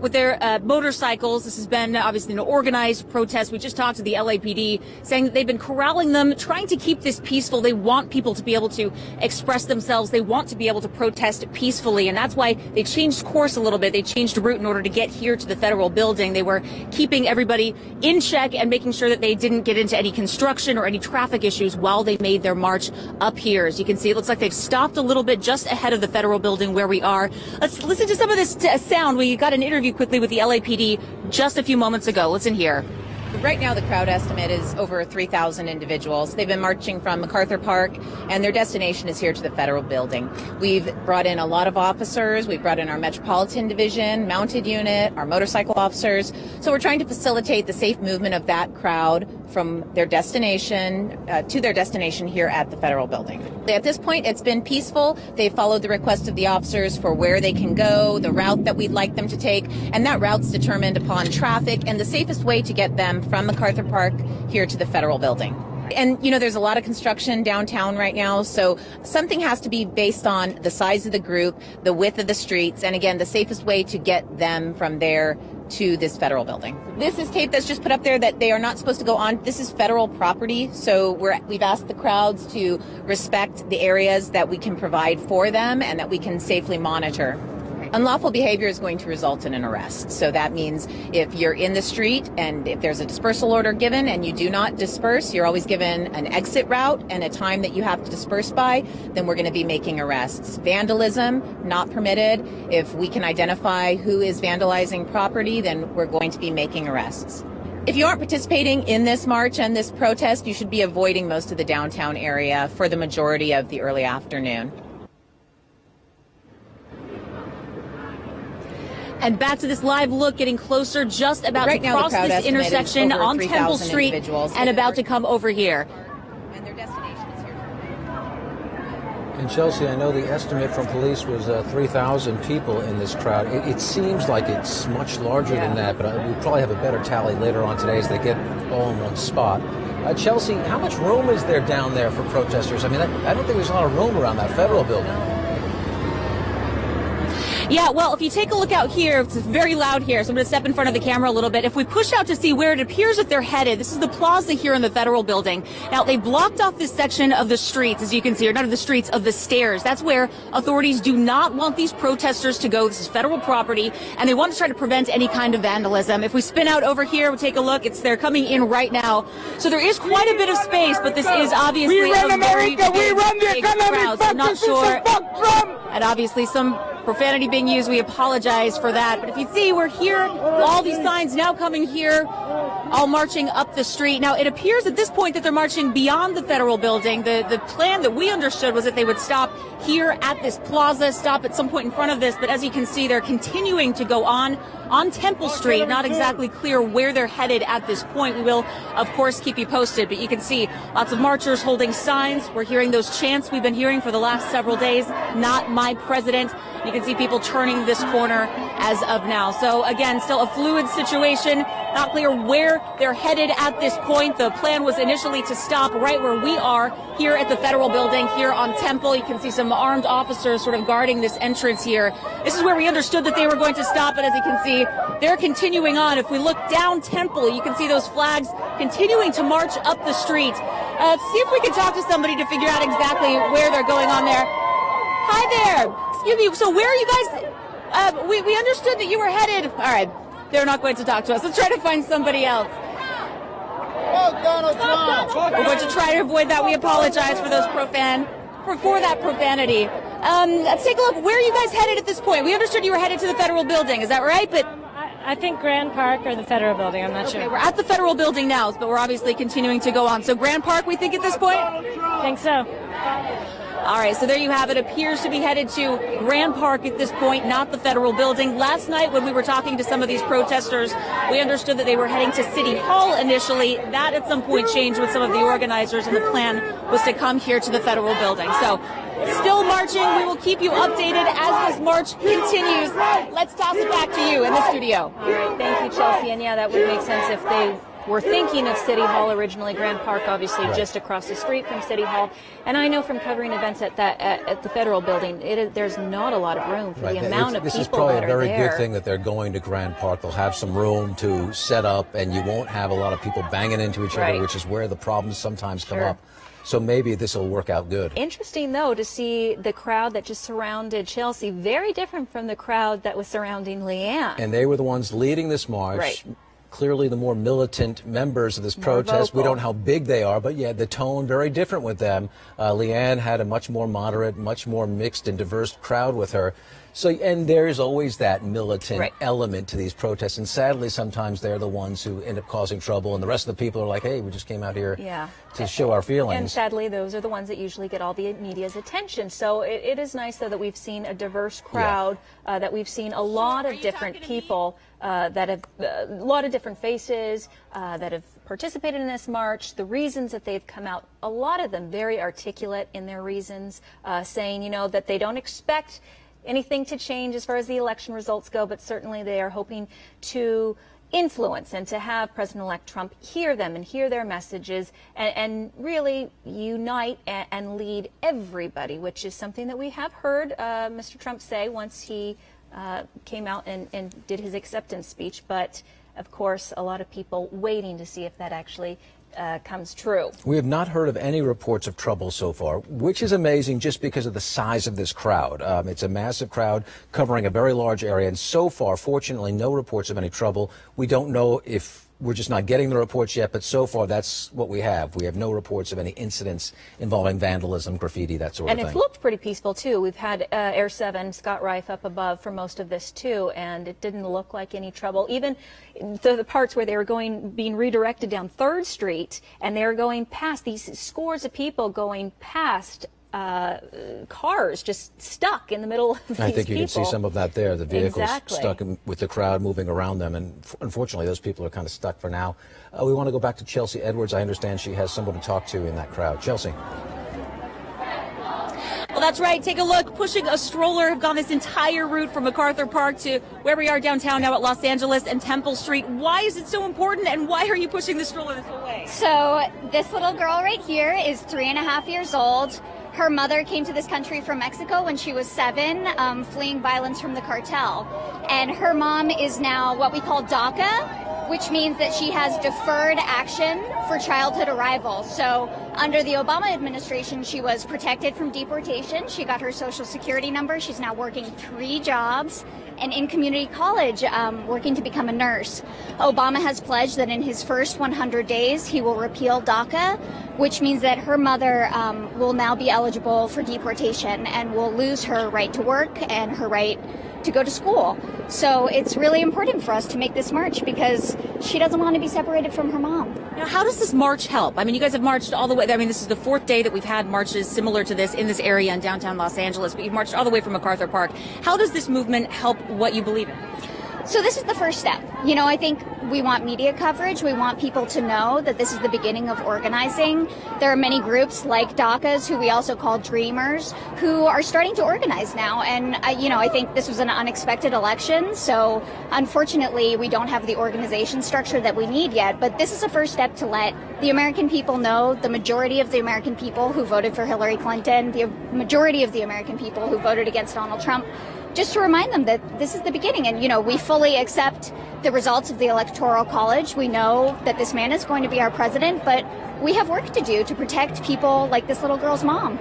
motorcycles. This has been obviously an organized protest. We just talked to the LAPD saying that they've been corralling them, trying to keep this peaceful. They want people to be able to express themselves. They want to be able to protest peacefully. And that's why they changed course a little bit. They changed route in order to get here to the Federal Building. They were keeping everybody in check and making sure that they didn't get into any construction or any traffic issues while they made their march up here. As you can see, it looks like they've stopped a little bit just ahead of the Federal Building where we are. Let's listen to some of this sound. We got an interview quickly with the LAPD just a few moments ago. Listen here. Right now, the crowd estimate is over 3,000 individuals. They've been marching from MacArthur Park, and their destination is here to the Federal Building. We've brought in a lot of officers. We've brought in our Metropolitan Division, Mounted Unit, our motorcycle officers. So we're trying to facilitate the safe movement of that crowd from their destination to their destination here at the Federal Building. At this point, it's been peaceful. They followed the request of the officers for where they can go, the route that we'd like them to take, and that route's determined upon traffic and the safest way to get them from MacArthur Park here to the Federal Building. And, you know, there's a lot of construction downtown right now, so something has to be based on the size of the group, the width of the streets, and again, the safest way to get them from there to this Federal Building. This is tape that's just put up there that they are not supposed to go on. This is federal property, so we've asked the crowds to respect the areas that we can provide for them and that we can safely monitor. Unlawful behavior is going to result in an arrest. So that means if you're in the street and if there's a dispersal order given and you do not disperse, you're always given an exit route and a time that you have to disperse by, then we're going to be making arrests. Vandalism, not permitted. If we can identify who is vandalizing property, then we're going to be making arrests. If you aren't participating in this march and this protest, you should be avoiding most of the downtown area for the majority of the early afternoon. And back to this live look, getting closer, just about to cross this intersection on Temple Street and about to come over here. And their destination is here. And Chelsea, I know the estimate from police was 3,000 people in this crowd. It seems like it's much larger than that, but we'll probably have a better tally later on today as they get all in one spot. Chelsea, how much room is there down there for protesters? I mean, I don't think there's a lot of room around that Federal Building. Yeah, well, if you take a look out here, it's very loud here, so I'm going to step in front of the camera a little bit. If we push out to see where it appears that they're headed, this is the plaza here in the Federal Building. Now, they blocked off this section of the streets, as you can see, or not of the streets, of the stairs. That's where authorities do not want these protesters to go. This is federal property, and they want to try to prevent any kind of vandalism. If we spin out over here, we'll take a look. They're coming in right now. So there is quite a bit of space, but this is obviously a very big crowd. I'm not sure. And obviously some profanity being used. We apologize for that. But if you see, we're here, all these signs now coming here, all marching up the street. Now, it appears at this point that they're marching beyond the Federal Building. The plan that we understood was that they would stop here at this plaza, stop at some point in front of this. But as you can see, they're continuing to go on Temple Street. Not exactly clear where they're headed at this point. We will, of course, keep you posted. But you can see lots of marchers holding signs. We're hearing those chants we've been hearing for the last several days. Not my president. You can see people turning this corner as of now. So again, still a fluid situation. Not clear where they're headed at this point. The plan was initially to stop right where we are here at the Federal Building, here on Temple. You can see some armed officers sort of guarding this entrance here. This is where we understood that they were going to stop, but as you can see, they're continuing on. If we look down Temple, you can see those flags continuing to march up the street. See if we can talk to somebody to figure out exactly where they're going on there. Hi there. Excuse me, so where are you guys? We understood that you were headed. All right, they're not going to talk to us. Let's try to find somebody else. Donald Trump. We're going to try to avoid that. We apologize for those for that profanity. Let's take a look. Where are you guys headed at this point? We understood you were headed to the Federal Building. Is that right? But I think Grand Park or the Federal Building. I'm not sure. We're at the Federal Building now, but we're obviously continuing to go on. So Grand Park, we think at this point? I think so. All right, so there you have it. Appears to be headed to Grand Park at this point, not the Federal Building. Last night when we were talking to some of these protesters, we understood that they were heading to City Hall initially. That at some point changed with some of the organizers, and the plan was to come here to the Federal Building. So still marching. We will keep you updated as this march continues. Let's toss it back to you in the studio. All right, thank you, Chelsea. And yeah, that would make sense if they were thinking of City Hall originally. Grand Park, obviously, right, just across the street from City Hall. And I know from covering events at the Federal Building, there's not a lot of room for, right, the amount of people that are there. This is probably a very good thing that they're going to Grand Park. They'll have some room to set up, and you won't have a lot of people banging into each other, right, which is where the problems sometimes come, sure, up. So maybe this will work out good. Interesting, though, to see the crowd that just surrounded Chelsea, very different from the crowd that was surrounding Leanne. And they were the ones leading this march. Right. Clearly the more militant members of this protest, we don't know how big they are, but yeah, the tone very different with them. Leanne had a much more moderate, much more mixed and diverse crowd with her. So, and there is always that militant, right, element to these protests, and sadly sometimes they're the ones who end up causing trouble, and the rest of the people are like, hey, we just came out here, yeah, to show our feelings. And sadly, those are the ones that usually get all the media's attention. So it is nice, though, that we've seen a diverse crowd, yeah, that we've seen a lot of different people that have a lot of different faces that have participated in this march, the reasons that they've come out, a lot of them very articulate in their reasons, saying, you know, that they don't expect anything to change as far as the election results go, but certainly they are hoping to influence and to have President-elect Trump hear them and hear their messages and really unite and lead everybody, which is something that we have heard Mr. Trump say once he came out and did his acceptance speech. But of course, a lot of people waiting to see if that actually comes true. We have not heard of any reports of trouble so far, which is amazing just because of the size of this crowd. It's a massive crowd covering a very large area, and so far, fortunately, no reports of any trouble. We don't know if we're just not getting the reports yet, but so far that's what we have. We have no reports of any incidents involving vandalism, graffiti, that sort of thing. And it looked pretty peaceful, too. We've had Air 7, Scott Reif, up above for most of this, too, and it didn't look like any trouble. Even the parts where they were being redirected down 3rd Street, and they were going past these scores of people going past cars just stuck in the middle of these people. I think you can see some of that there, the vehicles, exactly, stuck in, with the crowd moving around them, and unfortunately those people are kind of stuck for now. We want to go back to Chelsea Edwards. I understand she has someone to talk to in that crowd. Chelsea. Well, that's right. Take a look. Pushing a stroller have gone this entire route from MacArthur Park to where we are downtown now at Los Angeles and Temple Street. Why is it so important, and why are you pushing the stroller this whole way? So this little girl right here is 3.5 years old. Her mother came to this country from Mexico when she was 7, fleeing violence from the cartel. And her mom is now what we call DACA, which means that she has deferred action for childhood arrival. So under the Obama administration, she was protected from deportation. She got her social security number. She's now working 3 jobs and in community college, working to become a nurse. Obama has pledged that in his first 100 days, he will repeal DACA, which means that her mother will now be eligible for deportation and will lose her right to work and her right to go to school. So it's really important for us to make this march because she doesn't want to be separated from her mom. Now, how does this march help? I mean, you guys have marched all the way. I mean, this is the 4th day that we've had marches similar to this in this area in downtown Los Angeles, but you've marched all the way from MacArthur Park. How does this movement help what you believe in? So this is the first step. You know, I think we want media coverage. We want people to know that this is the beginning of organizing. There are many groups like DACA's, who we also call Dreamers, who are starting to organize now. And, you know, I think this was an unexpected election. So unfortunately, we don't have the organization structure that we need yet. But this is a first step to let the American people know, the majority of the American people who voted for Hillary Clinton, the majority of the American people who voted against Donald Trump, just to remind them that this is the beginning. And, you know, we fully accept the results of the Electoral College. We know that this man is going to be our president, but we have work to do to protect people like this little girl's mom.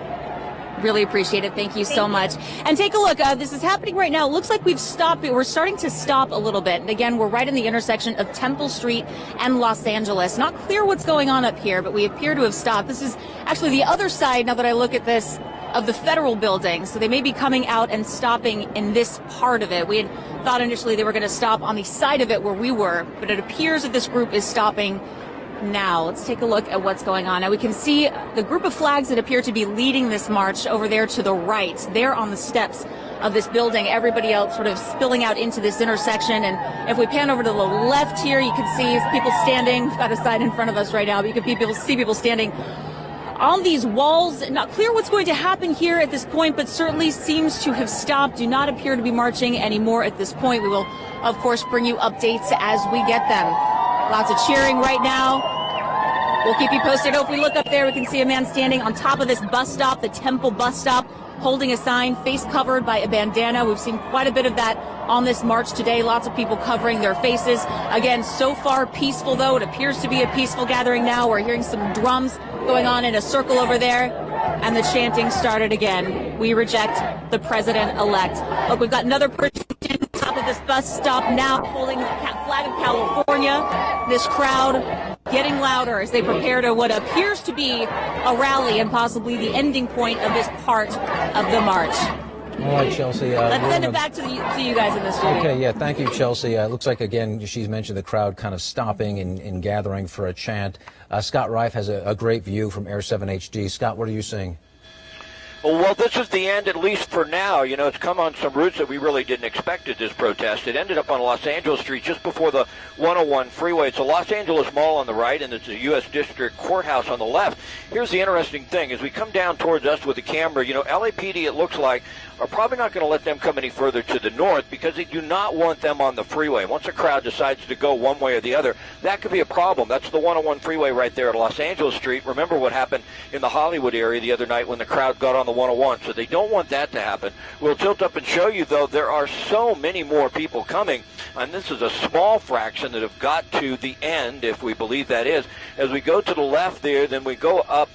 Really appreciate it. Thank you so much. And take a look. This is happening right now. It looks like we've stopped. We're starting to stop a little bit. And again, we're right in the intersection of Temple Street and Los Angeles. Not clear what's going on up here, but we appear to have stopped. This is actually the other side, now that I look at this, of the Federal Building, so they may be coming out and stopping in this part of it. We had thought initially they were going to stop on the side of it where we were, but it appears that this group is stopping now. Let's take a look at what's going on. Now we can see the group of flags that appear to be leading this march over there to the right. They're on the steps of this building, everybody else sort of spilling out into this intersection. And if we pan over to the left here, you can see people standing. We've got a sign in front of us right now, but you can see people standing on these walls. Not clear what's going to happen here at this point, but certainly seems to have stopped. Do not appear to be marching anymore at this point. We will, of course, bring you updates as we get them. Lots of cheering right now. We'll keep you posted. Oh, if we look up there, we can see a man standing on top of this bus stop, the Temple bus stop, holding a sign, face covered by a bandana. We've seen quite a bit of that on this march today. Lots of people covering their faces. Again, so far peaceful, though. It appears to be a peaceful gathering now. We're hearing some drums going on in a circle over there. And the chanting started again. We reject the president-elect. Look, we've got another person standing on top of this bus stop now holding the flag of California. This crowd getting louder as they prepare to what appears to be a rally and possibly the ending point of this part of the march. All right, Chelsea. Let's send it back to you guys in the studio. Okay, yeah, thank you, Chelsea. It looks like, again, she's mentioned the crowd kind of stopping and gathering for a chant. Scott Reif has a great view from Air 7 HD. Scott, what are you seeing? Well, this is the end, at least for now. You know, it's come on some routes that we really didn't expect at this protest. It ended up on Los Angeles Street just before the 101 freeway. It's the Los Angeles Mall on the right, and it's the U.S. District Courthouse on the left. Here's the interesting thing. As we come down towards us with the camera, you know, LAPD, it looks like, are probably not going to let them come any further to the north because they do not want them on the freeway. Once a crowd decides to go one way or the other, that could be a problem. That's the 101 freeway right there at Los Angeles Street. Remember what happened in the Hollywood area the other night when the crowd got on the 101, so they don't want that to happen. We'll tilt up and show you, though, there are so many more people coming, and this is a small fraction that have got to the end, if we believe that is. As we go to the left there, then we go up,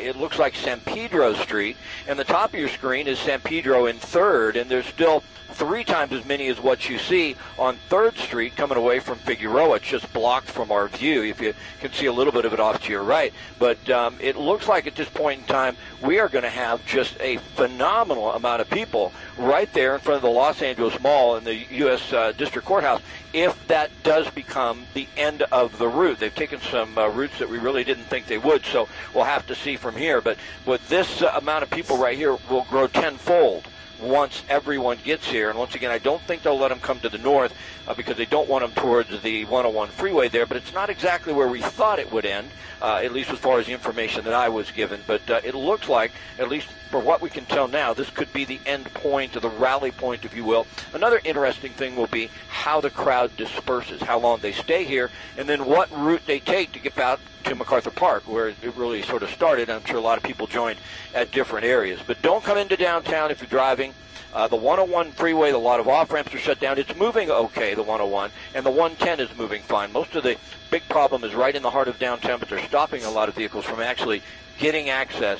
it looks like San Pedro Street, and the top of your screen is San Pedro in 3rd, and there's still 3 times as many as what you see on 3rd Street coming away from Figueroa. It's just blocked from our view. If you can see a little bit of it off to your right. But it looks like at this point in time we are going to have just a phenomenal amount of people right there in front of the Los Angeles Mall and the U.S. District Courthouse if that does become the end of the route. They've taken some routes that we really didn't think they would, so we'll have to see from here. But with this amount of people right here, will grow tenfold once everyone gets here. And once again, I don't think they'll let them come to the north because they don't want them towards the 101 freeway there, but it's not exactly where we thought it would end, at least as far as the information that I was given. But it looks like, at least for what we can tell now, this could be the end point, or the rally point, if you will. Another interesting thing will be how the crowd disperses, how long they stay here, and then what route they take to get out to MacArthur Park, where it really sort of started. I'm sure a lot of people joined at different areas. But don't come into downtown if you're driving. The 101 freeway, a lot of off-ramps are shut down. It's moving okay, the 101, and the 110 is moving fine. Most of the big problem is right in the heart of downtown, but they're stopping a lot of vehicles from actually getting access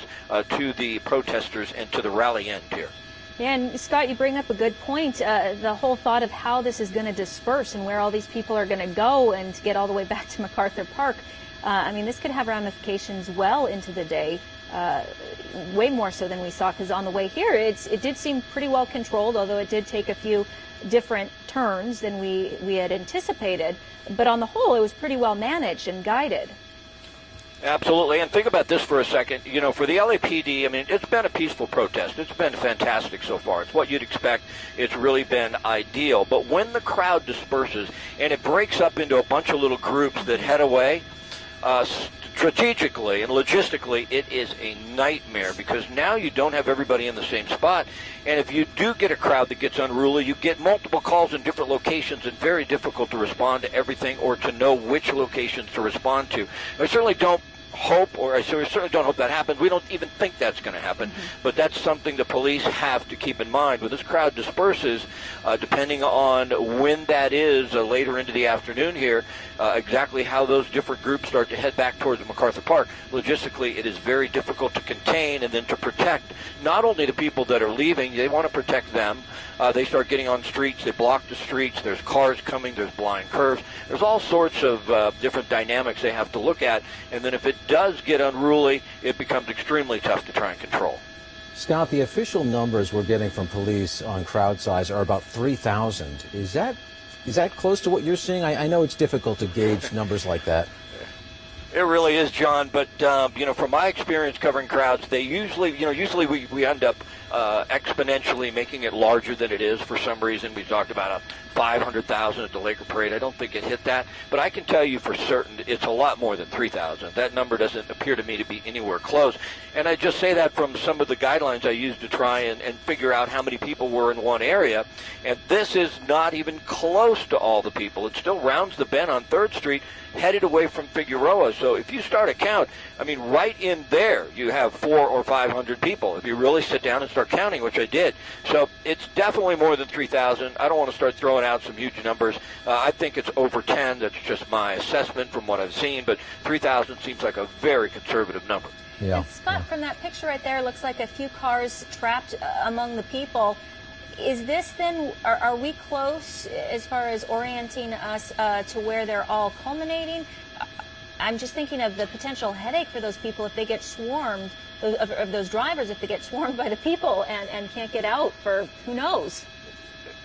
to the protesters and to the rally end here. Yeah, and Scott, you bring up a good point, the whole thought of how this is going to disperse and where all these people are going to go and get all the way back to MacArthur Park. I mean, this could have ramifications well into the day, way more so than we saw, because on the way here, it did seem pretty well controlled, although it did take a few different turns than we had anticipated. But on the whole, it was pretty well managed and guided. Absolutely, and think about this for a second. You know, for the LAPD, I mean, it's been a peaceful protest. It's been fantastic so far. It's what you'd expect. It's really been ideal. But when the crowd disperses and it breaks up into a bunch of little groups that head away, strategically and logistically, it is a nightmare, because now you don't have everybody in the same spot. And if you do get a crowd that gets unruly, you get multiple calls in different locations, and very difficult to respond to everything or to know which locations to respond to. I certainly don't hope that happens. We don't even think that's going to happen, but that's something the police have to keep in mind. When this crowd disperses, depending on when that is, later into the afternoon here, exactly how those different groups start to head back towards MacArthur Park. Logistically, it is very difficult to contain and then to protect not only the people that are leaving. They want to protect them. They start getting on streets. They block the streets. There's cars coming. There's blind curves. There's all sorts of different dynamics they have to look at, and then if it does get unruly, it becomes extremely tough to try and control. Scott, the official numbers we're getting from police on crowd size are about 3,000. Is that close to what you're seeing? I know it's difficult to gauge numbers like that. It really is, John. But, you know, from my experience covering crowds, they usually, you know, we end up exponentially making it larger than it is for some reason. We talked about 500,000 at the Laker Parade. I don't think it hit that. But I can tell you for certain it's a lot more than 3,000. That number doesn't appear to me to be anywhere close. And I just say that from some of the guidelines I used to try and figure out how many people were in one area. And this is not even close to all the people. It still rounds the bend on 3rd Street, headed away from Figueroa. So if you start a count, I mean, right in there, you have 400 or 500 people. If you really sit down and start counting, which I did. So it's definitely more than 3,000. I don't want to start throwing out some huge numbers. I think it's over 10. That's just my assessment from what I've seen. But 3,000 seems like a very conservative number. Yeah. And Scott, from that picture right there, looks like a few cars trapped among the people. Is this then, are we close as far as orienting us to where they're all culminating? I'm just thinking of the potential headache for those people if they get swarmed, of those drivers, if they get swarmed by the people and can't get out for who knows.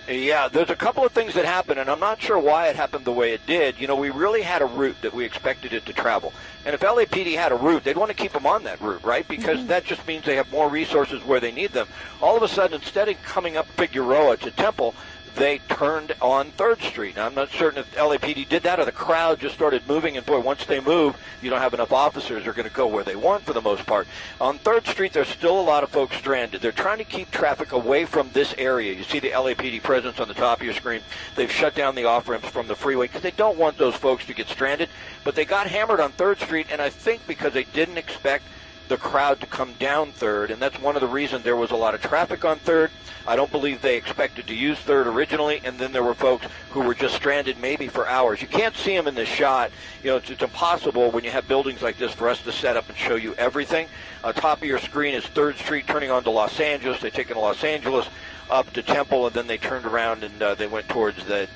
Yeah, there's a couple of things that happened, and I'm not sure why it happened the way it did. You know, we really had a route that we expected it to travel. And if LAPD had a route, they'd want to keep them on that route, right? Because that just means they have more resources where they need them. All of a sudden, instead of coming up Figueroa to Temple, they turned on 3rd Street. Now, I'm not certain if LAPD did that or the crowd just started moving, and boy, once they move, you don't have enough officers who are going to go where they want for the most part. On 3rd Street, there's still a lot of folks stranded. They're trying to keep traffic away from this area. You see the LAPD presence on the top of your screen. They've shut down the off-ramps from the freeway because they don't want those folks to get stranded. But they got hammered on 3rd Street, and I think because they didn't expect the crowd to come down 3rd, and that's one of the reasons there was a lot of traffic on 3rd. I don't believe they expected to use 3rd originally, and then there were folks who were just stranded maybe for hours. You can't see them in this shot. You know, it's impossible when you have buildings like this for us to set up and show you everything. Top of your screen is 3rd Street turning on to Los Angeles. They've taken Los Angeles up to Temple, and then they turned around and they went towards the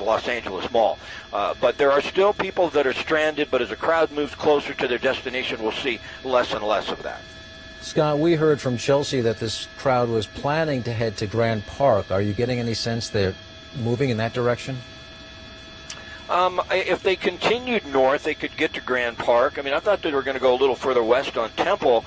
Los Angeles Mall. But there are still people that are stranded, but as a crowd moves closer to their destination, we'll see less and less of that. Scott, we heard from Chelsea that this crowd was planning to head to Grand Park. Are you getting any sense they're moving in that direction? If they continued north, they could get to Grand Park. I mean, I thought they were going to go a little further west on Temple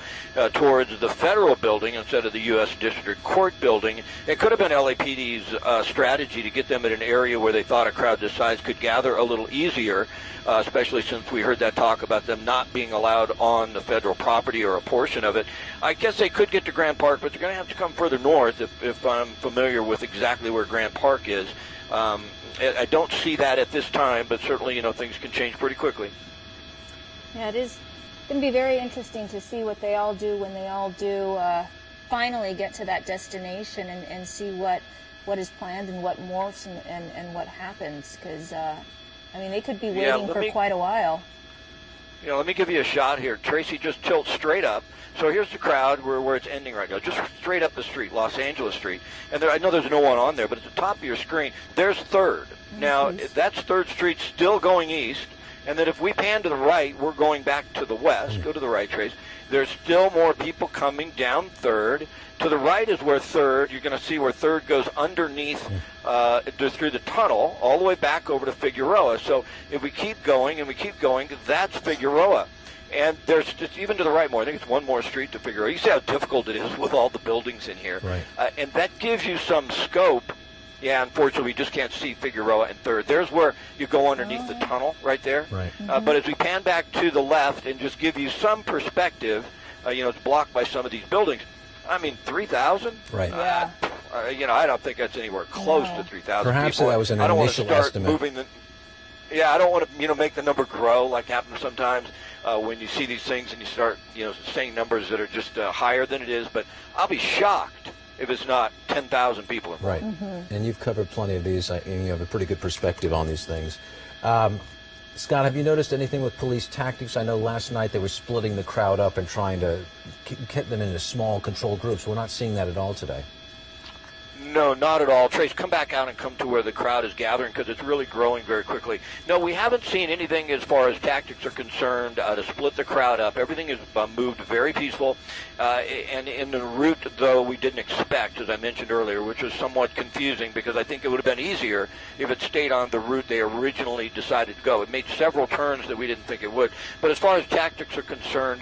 towards the Federal Building instead of the U.S. District Court Building. It could have been LAPD's strategy to get them in an area where they thought a crowd this size could gather a little easier, especially since we heard that talk about them not being allowed on the federal property or a portion of it. I guess they could get to Grand Park, but they're going to have to come further north if I'm familiar with exactly where Grand Park is. I don't see that at this time, but certainly, you know, things can change pretty quickly. Yeah, it is going to be very interesting to see what they all do when they all do finally get to that destination and see what is planned and what morphs and what happens, because, I mean, they could be waiting for quite a while. You know, let me give you a shot here. Tracy, just tilt straight up. So here's the crowd where it's ending right now, just straight up the street, Los Angeles Street. And there, I know there's no one on there, but at the top of your screen, there's 3rd. Now, that's 3rd Street still going east. And then if we pan to the right, we're going back to the west. Go to the right, Trace. There's still more people coming down 3rd. To the right is where 3rd, you're going to see where 3rd goes underneath through the tunnel all the way back over to Figueroa. So if we keep going and we keep going, that's Figueroa. And there's just even to the right more. I think it's one more street to Figueroa. You see how difficult it is with all the buildings in here. Right. And that gives you some scope. Yeah, unfortunately, we just can't see Figueroa and 3rd. There's where you go underneath the tunnel right there. Right. But as we pan back to the left and just give you some perspective, you know, it's blocked by some of these buildings. I mean, 3,000? Right. Yeah. You know, I don't think that's anywhere close to 3,000 people. Perhaps that was an initial estimate. Yeah, I don't want to, you know, make the number grow like happens sometimes when you see these things and you start, you know, saying numbers that are just higher than it is. But I'll be shocked if it's not 10,000 people involved. Right. And you've covered plenty of these. And you have a pretty good perspective on these things. Scott, have you noticed anything with police tactics? I know last night they were splitting the crowd up and trying to get them into small, controlled groups. We're not seeing that at all today. No, not at all. Trace, come back out and come to where the crowd is gathering because it's really growing very quickly. No, we haven't seen anything as far as tactics are concerned to split the crowd up. Everything is moved very peaceful and in the route, though, we didn't expect, as I mentioned earlier, which was somewhat confusing because I think it would have been easier if it stayed on the route they originally decided to go. It made several turns that we didn't think it would. But as far as tactics are concerned,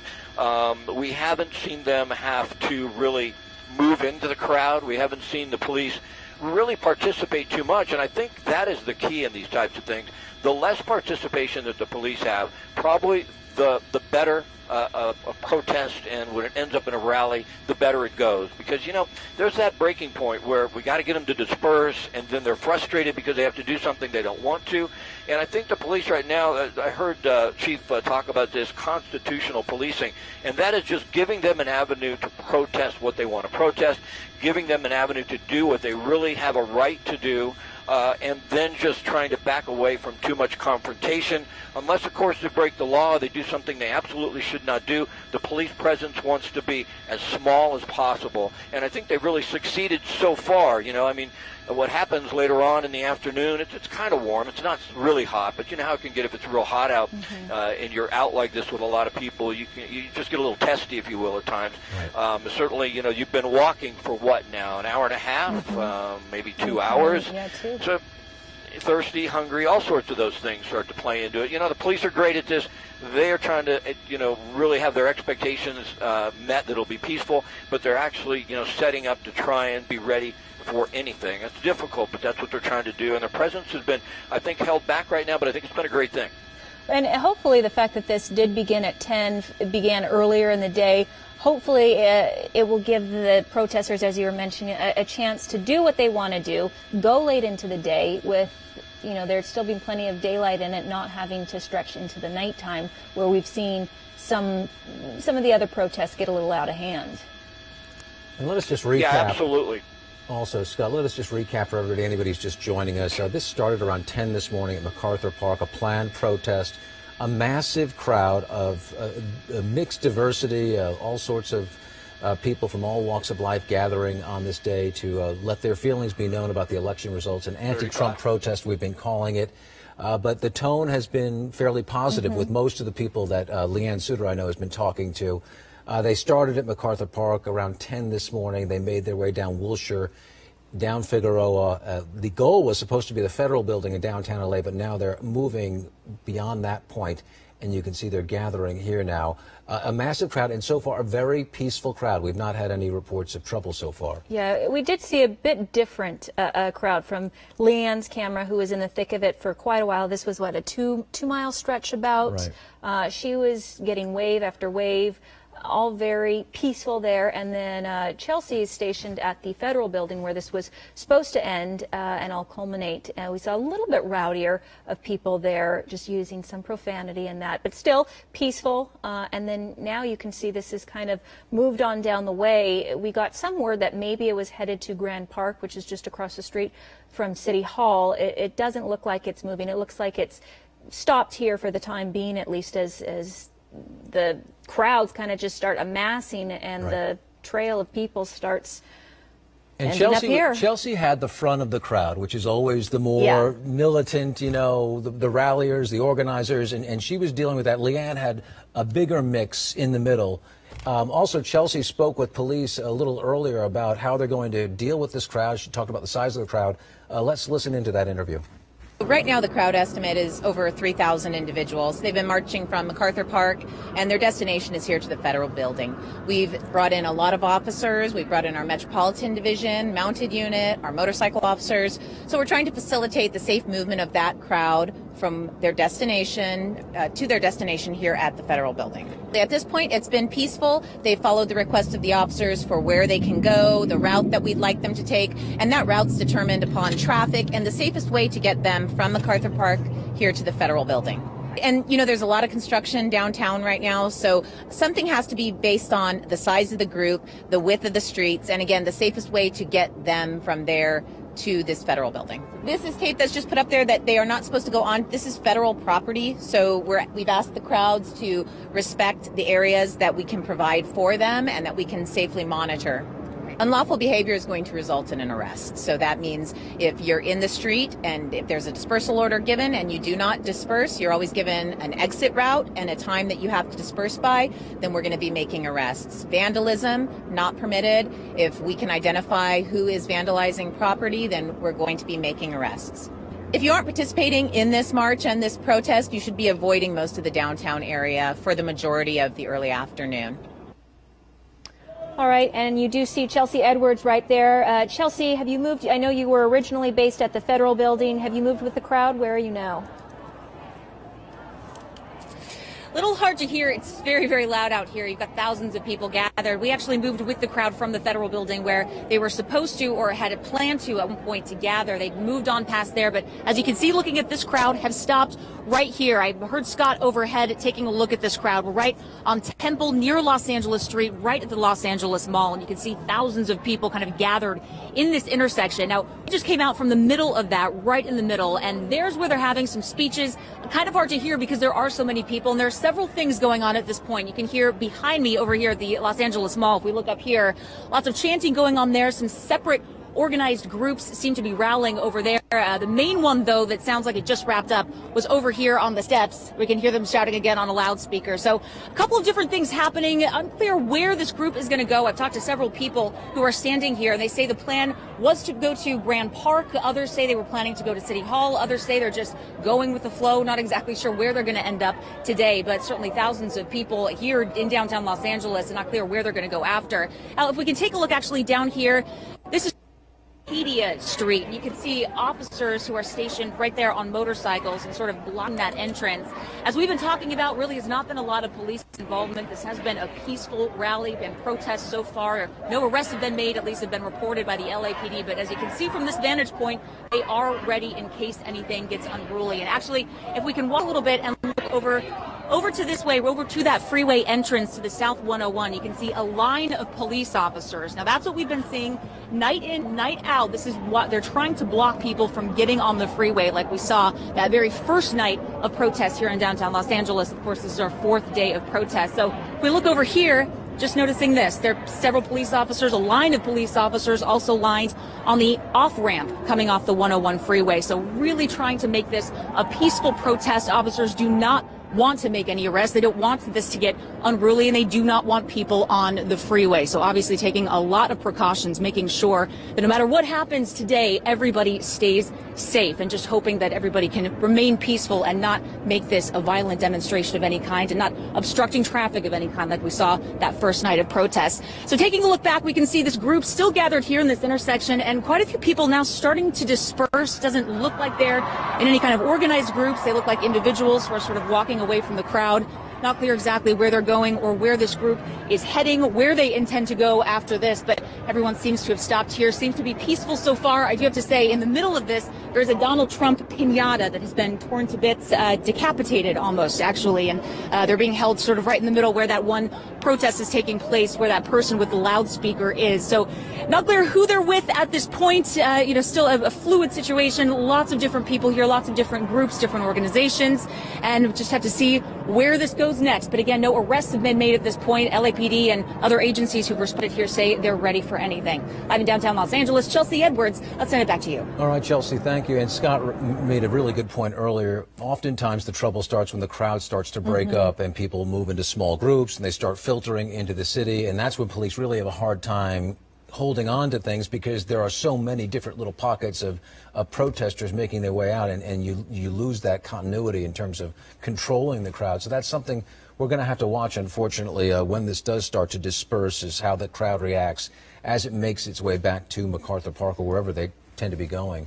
we haven't seen them have to really move into the crowd. We haven't seen the police really participate too much, and I think that is the key in these types of things. The less participation that the police have, probably the better a protest, and when it ends up in a rally, the better it goes. Because, you know, there's that breaking point where we got to get them to disperse, and then they're frustrated because they have to do something they don't want to. And I think the police right now, I heard Chief talk about this constitutional policing, and that is just giving them an avenue to protest what they want to protest, giving them an avenue to do what they really have a right to do, and then just trying to back away from too much confrontation. Unless, of course, they break the law, they do something they absolutely should not do. The police presence wants to be as small as possible. And I think they've really succeeded so far. You know, I mean, what happens later on in the afternoon, it's kind of warm. It's not really hot, but you know how it can get if it's real hot out and you're out like this with a lot of people. You just get a little testy, if you will, at times. Right. Certainly, you know, you've been walking for what now, an hour and a half, maybe 2 hours. Yeah, too. So thirsty, hungry, all sorts of those things start to play into it. You know, the police are great at this. They are trying to, you know, really have their expectations met that'll be peaceful, but they're actually, you know, setting up to try and be ready for anything. It's difficult, but that's what they're trying to do. And their presence has been, I think, held back right now, but I think it's been a great thing. And hopefully the fact that this did begin at 10, it began earlier in the day, hopefully it will give the protesters, as you were mentioning, a chance to do what they want to do, go late into the day with, you know, there's still been plenty of daylight in it, not having to stretch into the nighttime where we've seen some of the other protests get a little out of hand. And let us just recap. Yeah, absolutely. Also, Scott, let us just recap for everybody, anybody who's just joining us. This started around 10 this morning at MacArthur Park, a planned protest, a massive crowd of mixed diversity, all sorts of people from all walks of life gathering on this day to let their feelings be known about the election results, an anti-Trump protest we've been calling it. But the tone has been fairly positive with most of the people that Leanne Suter, I know, has been talking to. They started at MacArthur Park around 10 this morning. They made their way down Wilshire, down Figueroa. The goal was supposed to be the Federal Building in downtown L.A., but now they're moving beyond that point, and you can see they're gathering here now. A massive crowd, and so far a very peaceful crowd. We've not had any reports of trouble so far. Yeah, we did see a bit different crowd from Leanne's camera, who was in the thick of it for quite a while. This was, what, a two-mile stretch about? Right. She was getting wave after wave. All very peaceful there, and then Chelsea is stationed at the Federal Building where this was supposed to end and all culminate. And we saw a little bit rowdier of people there, just using some profanity and that, but still peaceful. And then now you can see this is kind of moved on down the way. We got some word that maybe it was headed to Grand Park, which is just across the street from City Hall. It doesn't look like it's moving. It looks like it's stopped here for the time being, at least as the crowds kind of just start amassing, and the trail of people starts ending up here. Chelsea had the front of the crowd, which is always the more militant, you know, the ralliers, the organizers, and she was dealing with that. Leanne had a bigger mix in the middle. Also, Chelsea spoke with police a little earlier about how they're going to deal with this crowd. She talked about the size of the crowd. Let's listen into that interview. Right now, the crowd estimate is over 3,000 individuals. They've been marching from MacArthur Park, and their destination is here to the Federal Building. We've brought in a lot of officers. We've brought in our Metropolitan Division, Mounted Unit, our motorcycle officers. So we're trying to facilitate the safe movement of that crowd from their destination to their destination here at the Federal Building. At this point, it's been peaceful. They followed the request of the officers for where they can go, the route that we'd like them to take, and that route's determined upon traffic and the safest way to get them from MacArthur Park here to the Federal Building. And, you know, there's a lot of construction downtown right now, so something has to be based on the size of the group, the width of the streets, and again, the safest way to get them from there to this Federal Building. This is tape that's just put up there that they are not supposed to go on. This is federal property, so we've asked the crowds to respect the areas that we can provide for them and that we can safely monitor. Unlawful behavior is going to result in an arrest. So that means if you're in the street and if there's a dispersal order given and you do not disperse, you're always given an exit route and a time that you have to disperse by, then we're going to be making arrests. Vandalism, not permitted. If we can identify who is vandalizing property, then we're going to be making arrests. If you aren't participating in this march and this protest, you should be avoiding most of the downtown area for the majority of the early afternoon. All right, and you do see Chelsea Edwards right there. Chelsea, have you moved? I know you were originally based at the Federal Building. Have you moved with the crowd? Where are you now? Little hard to hear. It's very, very loud out here. You've got thousands of people gathered. We actually moved with the crowd from the Federal Building where they were supposed to or had a plan to at one point to gather. They'd moved on past there, but as you can see looking at this crowd, have stopped right here. I heard Scott overhead taking a look at this crowd. We're right on Temple near Los Angeles Street, right at the Los Angeles Mall, and you can see thousands of people kind of gathered in this intersection. Now, we just came out from the middle of that, right in the middle, and there's where they're having some speeches. Kind of hard to hear because there are so many people, and there's several things going on at this point. You can hear behind me over here at the Los Angeles Mall, if we look up here, lots of chanting going on there. Some separate organized groups seem to be rallying over there. The main one, though, that sounds like it just wrapped up was over here on the steps. We can hear them shouting again on a loudspeaker. So a couple of different things happening. Unclear where this group is going to go. I've talked to several people who are standing here. They say the plan was to go to Grand Park. Others say they were planning to go to City Hall. Others say they're just going with the flow. Not exactly sure where they're going to end up today, but certainly thousands of people here in downtown Los Angeles, and not clear where they're going to go after. If we can take a look actually down here, this is Wikipedia Street. You can see officers who are stationed right there on motorcycles and sort of blocking that entrance. As we've been talking about, really has not been a lot of police involvement. This has been a peaceful rally and protest so far. No arrests have been made, at least have been reported by the LAPD. But as you can see from this vantage point, they are ready in case anything gets unruly. And actually, if we can walk a little bit and look over to this way, over to that freeway entrance to the South 101, you can see a line of police officers. Now, that's what we've been seeing night in, night out. This is what they're trying to block people from getting on the freeway, like we saw that very first night of protests here in downtown Los Angeles. Of course, this is our fourth day of protests. So if we look over here, just noticing this, there are several police officers, a line of police officers also lined on the off-ramp coming off the 101 freeway. So really trying to make this a peaceful protest. Officers do not want to make any arrests. They don't want this to get unruly, and they do not want people on the freeway. So obviously taking a lot of precautions, making sure that no matter what happens today, everybody stays safe, and just hoping that everybody can remain peaceful and not make this a violent demonstration of any kind, and not obstructing traffic of any kind like we saw that first night of protests. So taking a look back, we can see this group still gathered here in this intersection, and quite a few people now starting to disperse. Doesn't look like they're in any kind of organized groups. They look like individuals who are sort of walking away from the crowd. Not clear exactly where they're going or where this group is heading, where they intend to go after this, but everyone seems to have stopped here. Seems to be peaceful so far. I do have to say, in the middle of this, there's a Donald Trump pinata that has been torn to bits, decapitated almost, actually, and they're being held sort of right in the middle where that one protest is taking place, where that person with the loudspeaker is. So not clear who they're with at this point. You know, still a fluid situation. Lots of different people here, lots of different groups, different organizations, and just have to see where this goes next. But again, no arrests have been made at this point. LAPD and other agencies who've responded here say they're ready for anything. I'm in downtown Los Angeles. Chelsea Edwards, I'll send it back to you. All right, Chelsea, thank you. And Scott made a really good point earlier. Oftentimes the trouble starts when the crowd starts to break up and people move into small groups and they start filtering into the city. And that's when police really have a hard time holding on to things, because there are so many different little pockets of protesters making their way out, and you lose that continuity in terms of controlling the crowd. So that's something we're going to have to watch, unfortunately, when this does start to disperse, is how the crowd reacts as it makes its way back to MacArthur Park or wherever they tend to be going.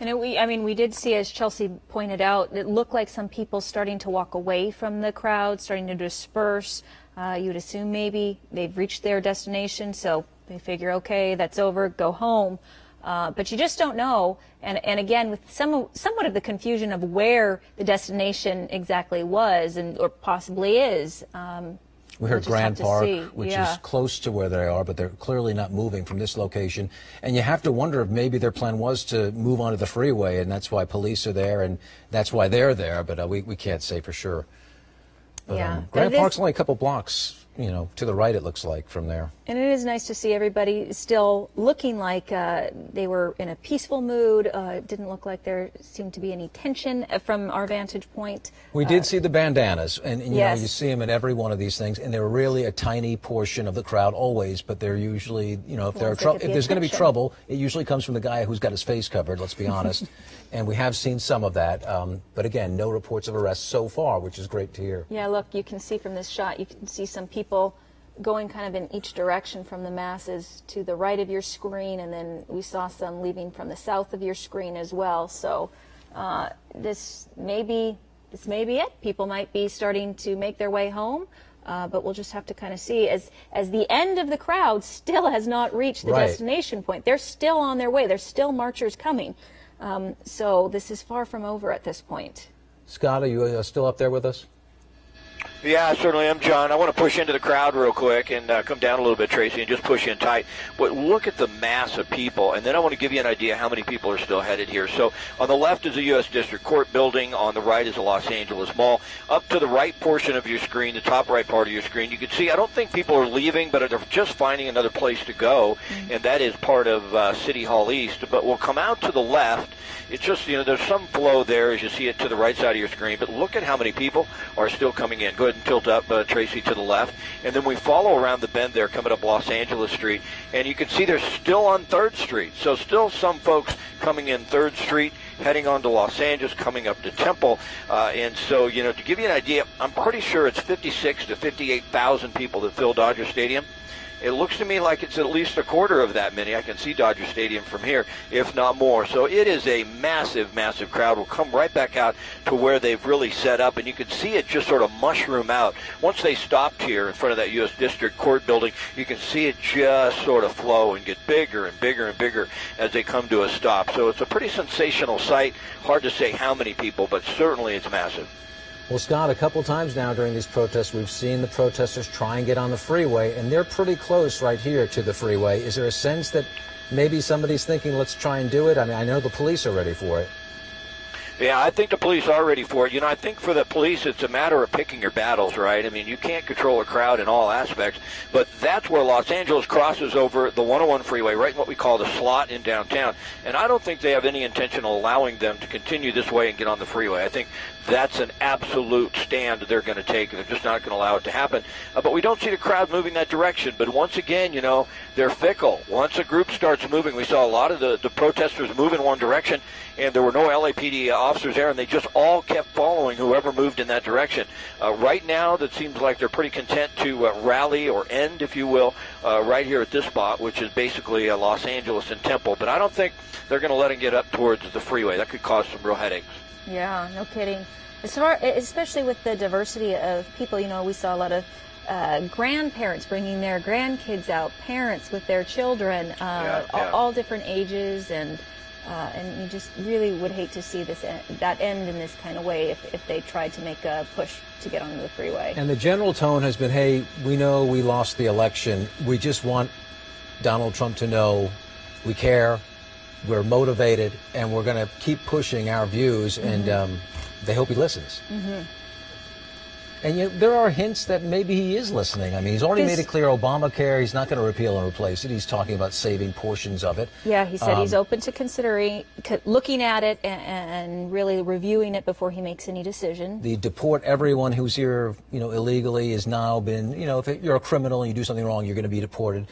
And we did see, as Chelsea pointed out, it looked like some people starting to walk away from the crowd, starting to disperse. You would assume maybe they've reached their destination, so they figure, okay, that's over, go home. But you just don't know. And again, with somewhat of the confusion of where the destination exactly was or possibly is. We heard Grand Park, which is close to where they are, but they're clearly not moving from this location. And you have to wonder if maybe their plan was to move onto the freeway, and that's why police are there, and that's why they're there. But we can't say for sure. Grand Park's only a couple blocks you know, to the right, it looks like, from there. And it is nice to see everybody still looking like they were in a peaceful mood. It didn't look like there seemed to be any tension from our vantage point. We did see the bandanas, and yes, you know, you see them at every one of these things, and they're really a tiny portion of the crowd always, but they're usually, you know, if there's going to be trouble, it usually comes from the guy who's got his face covered, let's be honest. And we have seen some of that, but again, no reports of arrests so far, which is great to hear. Yeah, look, you can see from this shot, you can see some people going kind of in each direction from the masses to the right of your screen, and then we saw some leaving from the south of your screen as well. So this may be it. People might be starting to make their way home, but we'll just have to kind of see, as the end of the crowd still has not reached the destination point. They're still on their way. There's still marchers coming. So this is far from over at this point. Scott, are you still up there with us? Yeah, I certainly am, John. I want to push into the crowd real quick and come down a little bit, Tracy, and just push in tight. But look at the mass of people, and then I want to give you an idea how many people are still headed here. So on the left is the U.S. District Court building. On the right is the Los Angeles Mall. Up to the right portion of your screen, the top right part of your screen, you can see I don't think people are leaving, but they're just finding another place to go, and that is part of City Hall East. But we'll come out to the left. It's just, you know, there's some flow there as you see it to the right side of your screen, but look at how many people are still coming in. Go ahead and tilt up, Tracy, to the left, and then we follow around the bend there coming up Los Angeles Street, and you can see they're still on 3rd Street, so still some folks coming in 3rd Street, heading on to Los Angeles, coming up to Temple, and so, you know, to give you an idea, I'm pretty sure it's 56 to 58,000 people that fill Dodger Stadium. It looks to me like it's at least a quarter of that many. I can see Dodger Stadium from here, if not more. So it is a massive, massive crowd. We'll come right back out to where they've really set up, and you can see it just sort of mushroom out. Once they stopped here in front of that U.S. District Court building, you can see it just sort of flow and get bigger and bigger and bigger as they come to a stop. So it's a pretty sensational sight. Hard to say how many people, but certainly it's massive. Well, Scott, a couple times now during these protests, we've seen the protesters try and get on the freeway, and they're pretty close right here to the freeway. Is there a sense that maybe somebody's thinking, let's try and do it? I mean, I know the police are ready for it. Yeah, I think the police are ready for it. You know, I think for the police, it's a matter of picking your battles, right? I mean, you can't control a crowd in all aspects, but that's where Los Angeles crosses over the 101 freeway, right in what we call the slot in downtown. And I don't think they have any intention of allowing them to continue this way and get on the freeway. I think that's an absolute stand they're going to take. They're just not going to allow it to happen. But we don't see the crowd moving that direction. But once again, you know, they're fickle. Once a group starts moving, we saw a lot of the protesters move in one direction, and there were no LAPD officers there, and they just all kept following whoever moved in that direction. Right now, that seems like they're pretty content to rally or end, if you will, right here at this spot, which is basically Los Angeles and Temple. But I don't think they're going to let them get up towards the freeway. That could cause some real headaches. Yeah, no kidding. As far, especially with the diversity of people, you know, we saw a lot of grandparents bringing their grandkids out, parents with their children, all different ages, and you just really would hate to see this end in this kind of way if they tried to make a push to get onto the freeway. And the general tone has been, hey, we know we lost the election. We just want Donald Trump to know we care. We're motivated, and we're going to keep pushing our views, and they hope he listens. And yet, there are hints that maybe he is listening. I mean, he's already made it clear Obamacare, he's not going to repeal and replace it. He's talking about saving portions of it. Yeah, he said he's open to considering, looking at it, and really reviewing it before he makes any decision. The deport everyone who's here, you know, illegally has now been, you know, if you're a criminal and you do something wrong, you're going to be deported.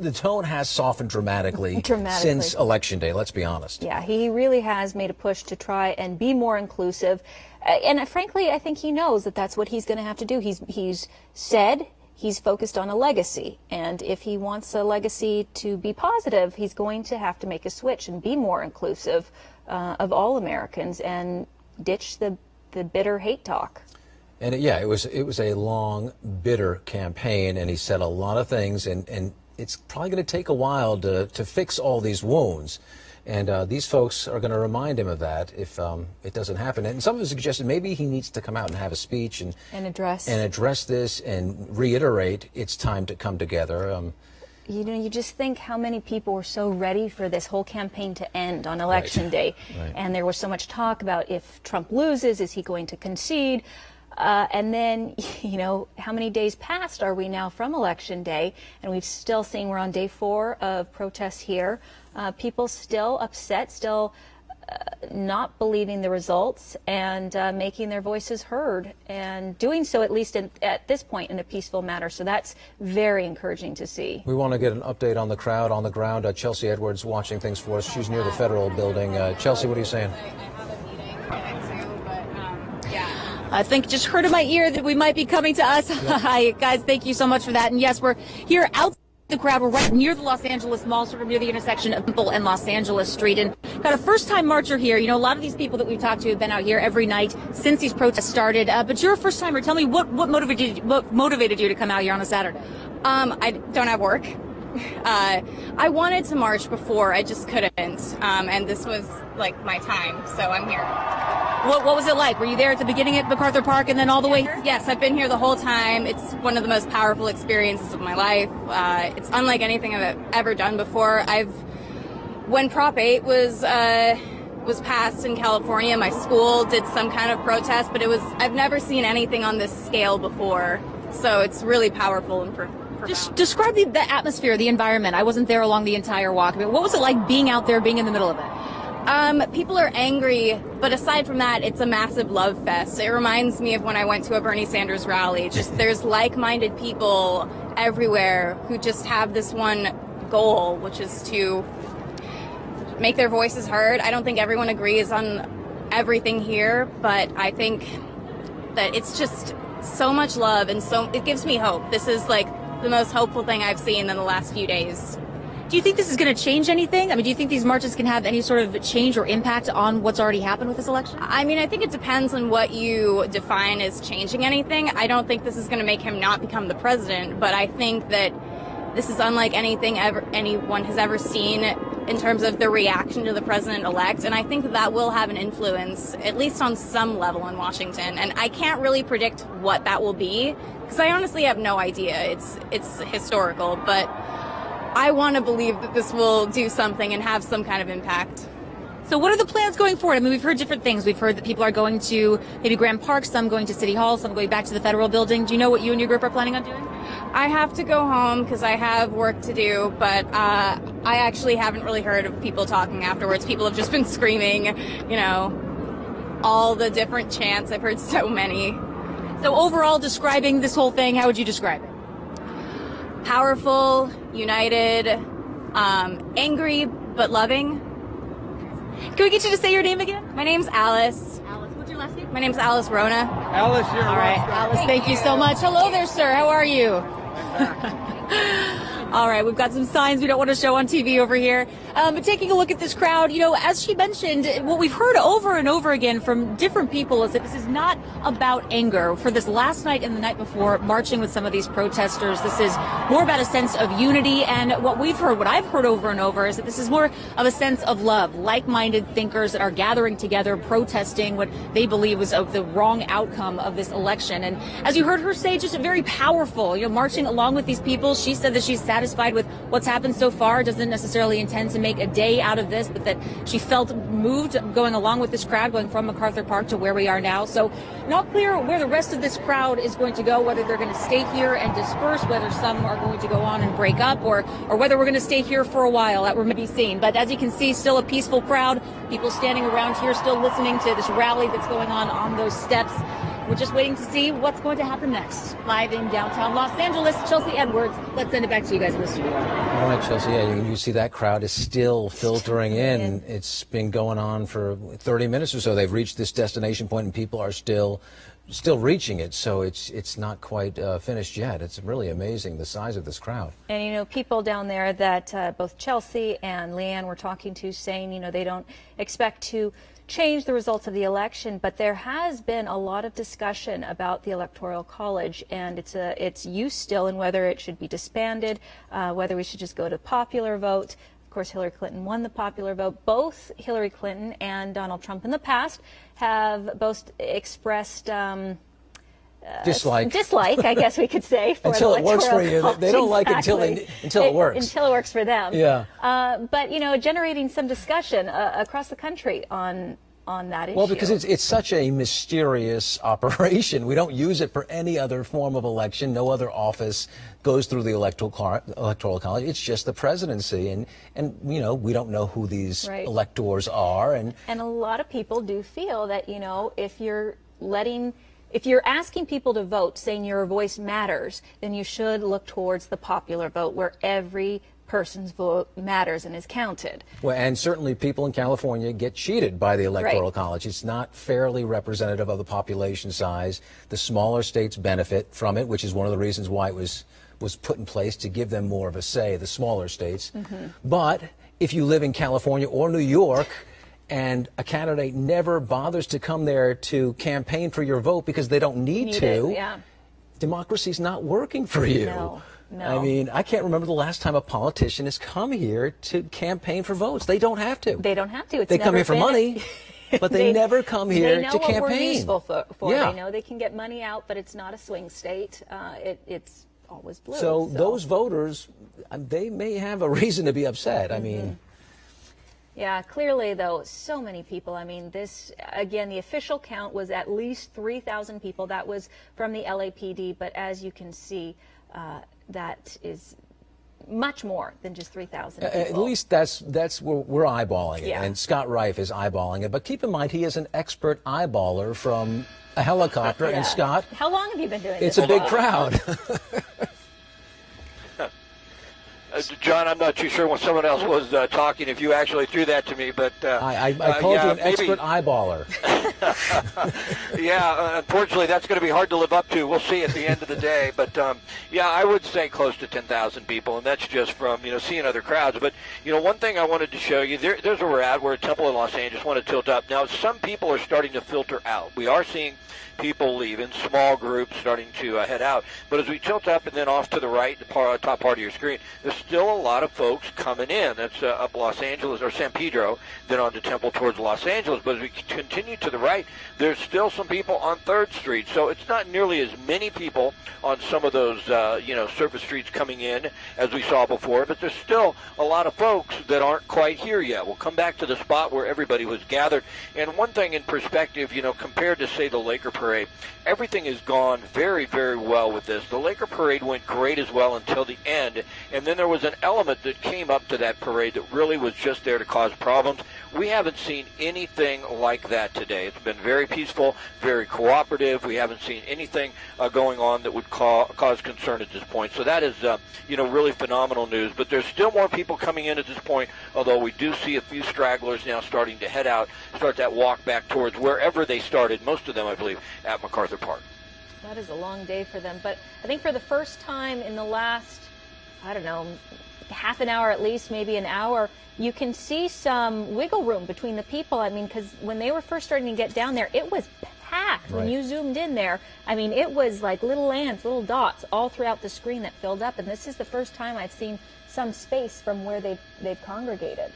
The tone has softened dramatically since Election Day, let's be honest. Yeah, he really has made a push to try and be more inclusive. And frankly, I think he knows that that's what he's going to have to do. He's said he's focused on a legacy, and if he wants a legacy to be positive, he's going to have to make a switch and be more inclusive of all Americans and ditch the bitter hate talk. And it was a long, bitter campaign, and he said a lot of things, and it's probably going to take a while to fix all these wounds. And these folks are going to remind him of that if it doesn't happen. And some of us suggested maybe he needs to come out and have a speech and address this and reiterate it's time to come together. You know, you just think how many people were so ready for this whole campaign to end on Election Day. And there was so much talk about if Trump loses, is he going to concede? And then, you know, how many days past are we now from Election Day? And we've still seen, we're on day 4 of protests here. People still upset, still not believing the results, and making their voices heard, and doing so, at least at this point, in a peaceful manner. So that's very encouraging to see. We want to get an update on the crowd on the ground. Chelsea Edwards watching things for us. She's near the Federal Building. Chelsea, what are you saying? I think just heard in my ear that we might be coming to us. Yeah. Hi, guys, thank you so much for that. And yes, we're here outside the crowd. We're right near the Los Angeles Mall, sort of near the intersection of Temple and Los Angeles Street. And got a first-time marcher here. You know, a lot of these people that we've talked to have been out here every night since these protests started. But you're a first-timer. Tell me what motivated you to come out here on a Saturday? I don't have work. I wanted to march before, I just couldn't, and this was like my time, so I'm here. What was it like? Were you there at the beginning at MacArthur Park and then all the way here? Yes, I've been here the whole time. It's one of the most powerful experiences of my life. It's unlike anything I've ever done before. When Prop 8 was passed in California, my school did some kind of protest, but I've never seen anything on this scale before, so it's really powerful and perfect. Just describe the atmosphere, the environment. I wasn't there along the entire walk, but what was it like being out there, being in the middle of it? People are angry, but aside from that, it's a massive love fest. It reminds me of when I went to a Bernie Sanders rally. Just there's like-minded people everywhere who just have this one goal, which is to make their voices heard. I don't think everyone agrees on everything here, but I think that it's just so much love, and so it gives me hope. This is like the most hopeful thing I've seen in the last few days. Do you think this is going to change anything? I mean, do you think these marches can have any sort of change or impact on what's already happened with this election? I mean, I think it depends on what you define as changing anything. I don't think this is going to make him not become the president, but I think that this is unlike anything anyone has ever seen in terms of the reaction to the president-elect, and I think that will have an influence, at least on some level, in Washington. And I can't really predict what that will be, because I honestly have no idea. It's historical, but I want to believe that this will do something and have some kind of impact. So what are the plans going forward? I mean, we've heard different things. We've heard that people are going to maybe Grand Park, some going to City Hall, some going back to the Federal Building. Do you know what you and your group are planning on doing? I have to go home because I have work to do, but I actually haven't really heard of people talking afterwards. People have just been screaming, you know, all the different chants. I've heard so many. So overall, describing this whole thing, how would you describe it? Powerful, united, angry, but loving. Can we get you to say your name again? My name's Alice. Alice, what's your last name? My name's Alice Rona. Alice, you're all right. Alice, thank you so much. Hello there, sir. How are you? All right, we've got some signs we don't want to show on TV over here. But taking a look at this crowd, you know, as she mentioned, what we've heard over and over again from different people is that this is not about anger. For this last night and the night before, marching with some of these protesters, this is more about a sense of unity. And what I've heard over and over, is that this is more of a sense of love, like-minded thinkers that are gathering together, protesting what they believe was the wrong outcome of this election. And as you heard her say, just very powerful, you know, marching along with these people. She said that she's satisfied with what's happened so far, doesn't necessarily intend to make a day out of this, but that she felt moved going along with this crowd, going from MacArthur Park to where we are now. So not clear where the rest of this crowd is going to go, whether they're going to stay here and disperse, whether some are going to go on and break up, or whether we're going to stay here for a while. That remains to be seen. But as you can see, still a peaceful crowd, people standing around here, still listening to this rally that's going on those steps. We're just waiting to see what's going to happen next. Live in downtown Los Angeles, Chelsea Edwards. Let's send it back to you guys in the studio. All right, Chelsea, yeah, you see that crowd is still filtering in. It's been going on for 30 minutes or so. They've reached this destination point, and people are still reaching it, so it's not quite finished yet. It's really amazing, the size of this crowd. And, you know, people down there that both Chelsea and Leanne were talking to, saying, you know, they don't expect to change the results of the election, but there has been a lot of discussion about the Electoral College and its use still, and whether it should be disbanded, whether we should just go to popular vote. Of course, Hillary Clinton won the popular vote. Both Hillary Clinton and Donald Trump in the past have both expressed dislike, I guess we could say, for until it works for you. They don't like until it works. Until it works for them. Yeah. But you know, generating some discussion across the country on on that issue? Well, because it's such a mysterious operation. We don't use it for any other form of election. No other office goes through the Electoral College. It's just the presidency, and you know, we don't know who these electors are. And a lot of people do feel that, you know, if you're asking people to vote, saying your voice matters, then you should look towards the popular vote, where every person's vote matters and is counted. Well, and certainly people in California get cheated by the Electoral College. It's not fairly representative of the population size. The smaller states benefit from it, which is one of the reasons why it was put in place, to give them more of a say, the smaller states. But if you live in California or New York, and a candidate never bothers to come there to campaign for your vote because they don't need to. Yeah. Democracy's not working for you. No. I mean, I can't remember the last time a politician has come here to campaign for votes. They don't have to. They don't have to. They come here for money, but they never come here to campaign. They know what we're useful for. Yeah. They know they can get money out, but it's not a swing state. It's always blue. So those voters, they may have a reason to be upset. I mean. Yeah, clearly, though, so many people. I mean, this, again, the official count was at least 3,000 people. That was from the LAPD, but as you can see, that is much more than just 3,000 people. At least that's where we're eyeballing it, and Scott Reif is eyeballing it. But keep in mind, he is an expert eyeballer from a helicopter. And Scott, how long have you been doing this? It's a big crowd. John, I'm not too sure when someone else was talking if you actually threw that to me, but I called you an expert eyeballer. Unfortunately, that's going to be hard to live up to. We'll see at the end of the day, but I would say close to 10,000 people, and that's just from seeing other crowds. But one thing I wanted to show you, there's where we're at. We're at Temple in Los Angeles. I want to tilt up now. Some people are starting to filter out. We are seeing people leave in small groups, starting to head out. But as we tilt up and then off to the right, the top part of your screen, there's still a lot of folks coming in. That's up Los Angeles or San Pedro, then on to Temple towards Los Angeles. But as we continue to the right, there's still some people on 3rd Street. So it's not nearly as many people on some of those, surface streets coming in as we saw before. But there's still a lot of folks that aren't quite here yet. We'll come back to the spot where everybody was gathered. And one thing in perspective, compared to, say, the Laker Parade, everything has gone very, very well with this. The Laker Parade went great as well until the end, and then there was an element that came up to that parade that really was just there to cause problems. We haven't seen anything like that today. It's been very peaceful, very cooperative. We haven't seen anything going on that would cause concern at this point. So that is, really phenomenal news. But there's still more people coming in at this point, although we do see a few stragglers now starting to head out, start that walk back towards wherever they started, most of them, I believe, at MacArthur Park. That is a long day for them. But I think for the first time in the last, I don't know, half an hour at least, maybe an hour, you can see some wiggle room between the people. I mean, because when they were first starting to get down there, it was packed. When you zoomed in there, I mean, it was like little ants, little dots all throughout the screen that filled up. And this is the first time I've seen some space from where they've congregated.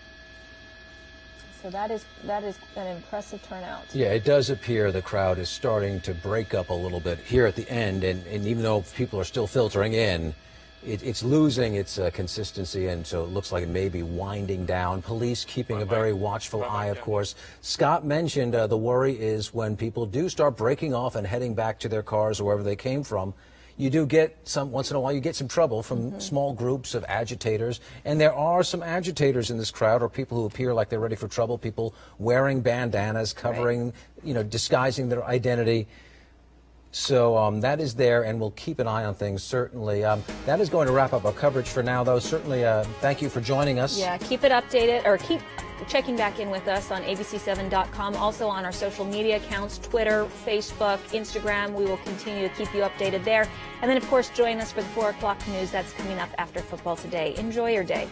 So that is an impressive turnout. Yeah, it does appear the crowd is starting to break up a little bit here at the end. And even though people are still filtering in, it's losing its consistency, and so it looks like it may be winding down. Police keeping a very watchful eye, of course. Scott mentioned the worry is when people do start breaking off and heading back to their cars or wherever they came from, you do get once in a while, you get some trouble from small groups of agitators. And there are some agitators in this crowd, or people who appear like they're ready for trouble, people wearing bandanas, covering, disguising their identity. So that is there, and we'll keep an eye on things, certainly. That is going to wrap up our coverage for now, though. Certainly, thank you for joining us. Yeah, keep it updated, or keep checking back in with us on abc7.com, also on our social media accounts, Twitter, Facebook, Instagram. We will continue to keep you updated there. And then, of course, join us for the 4 o'clock news. That's coming up after football today. Enjoy your day.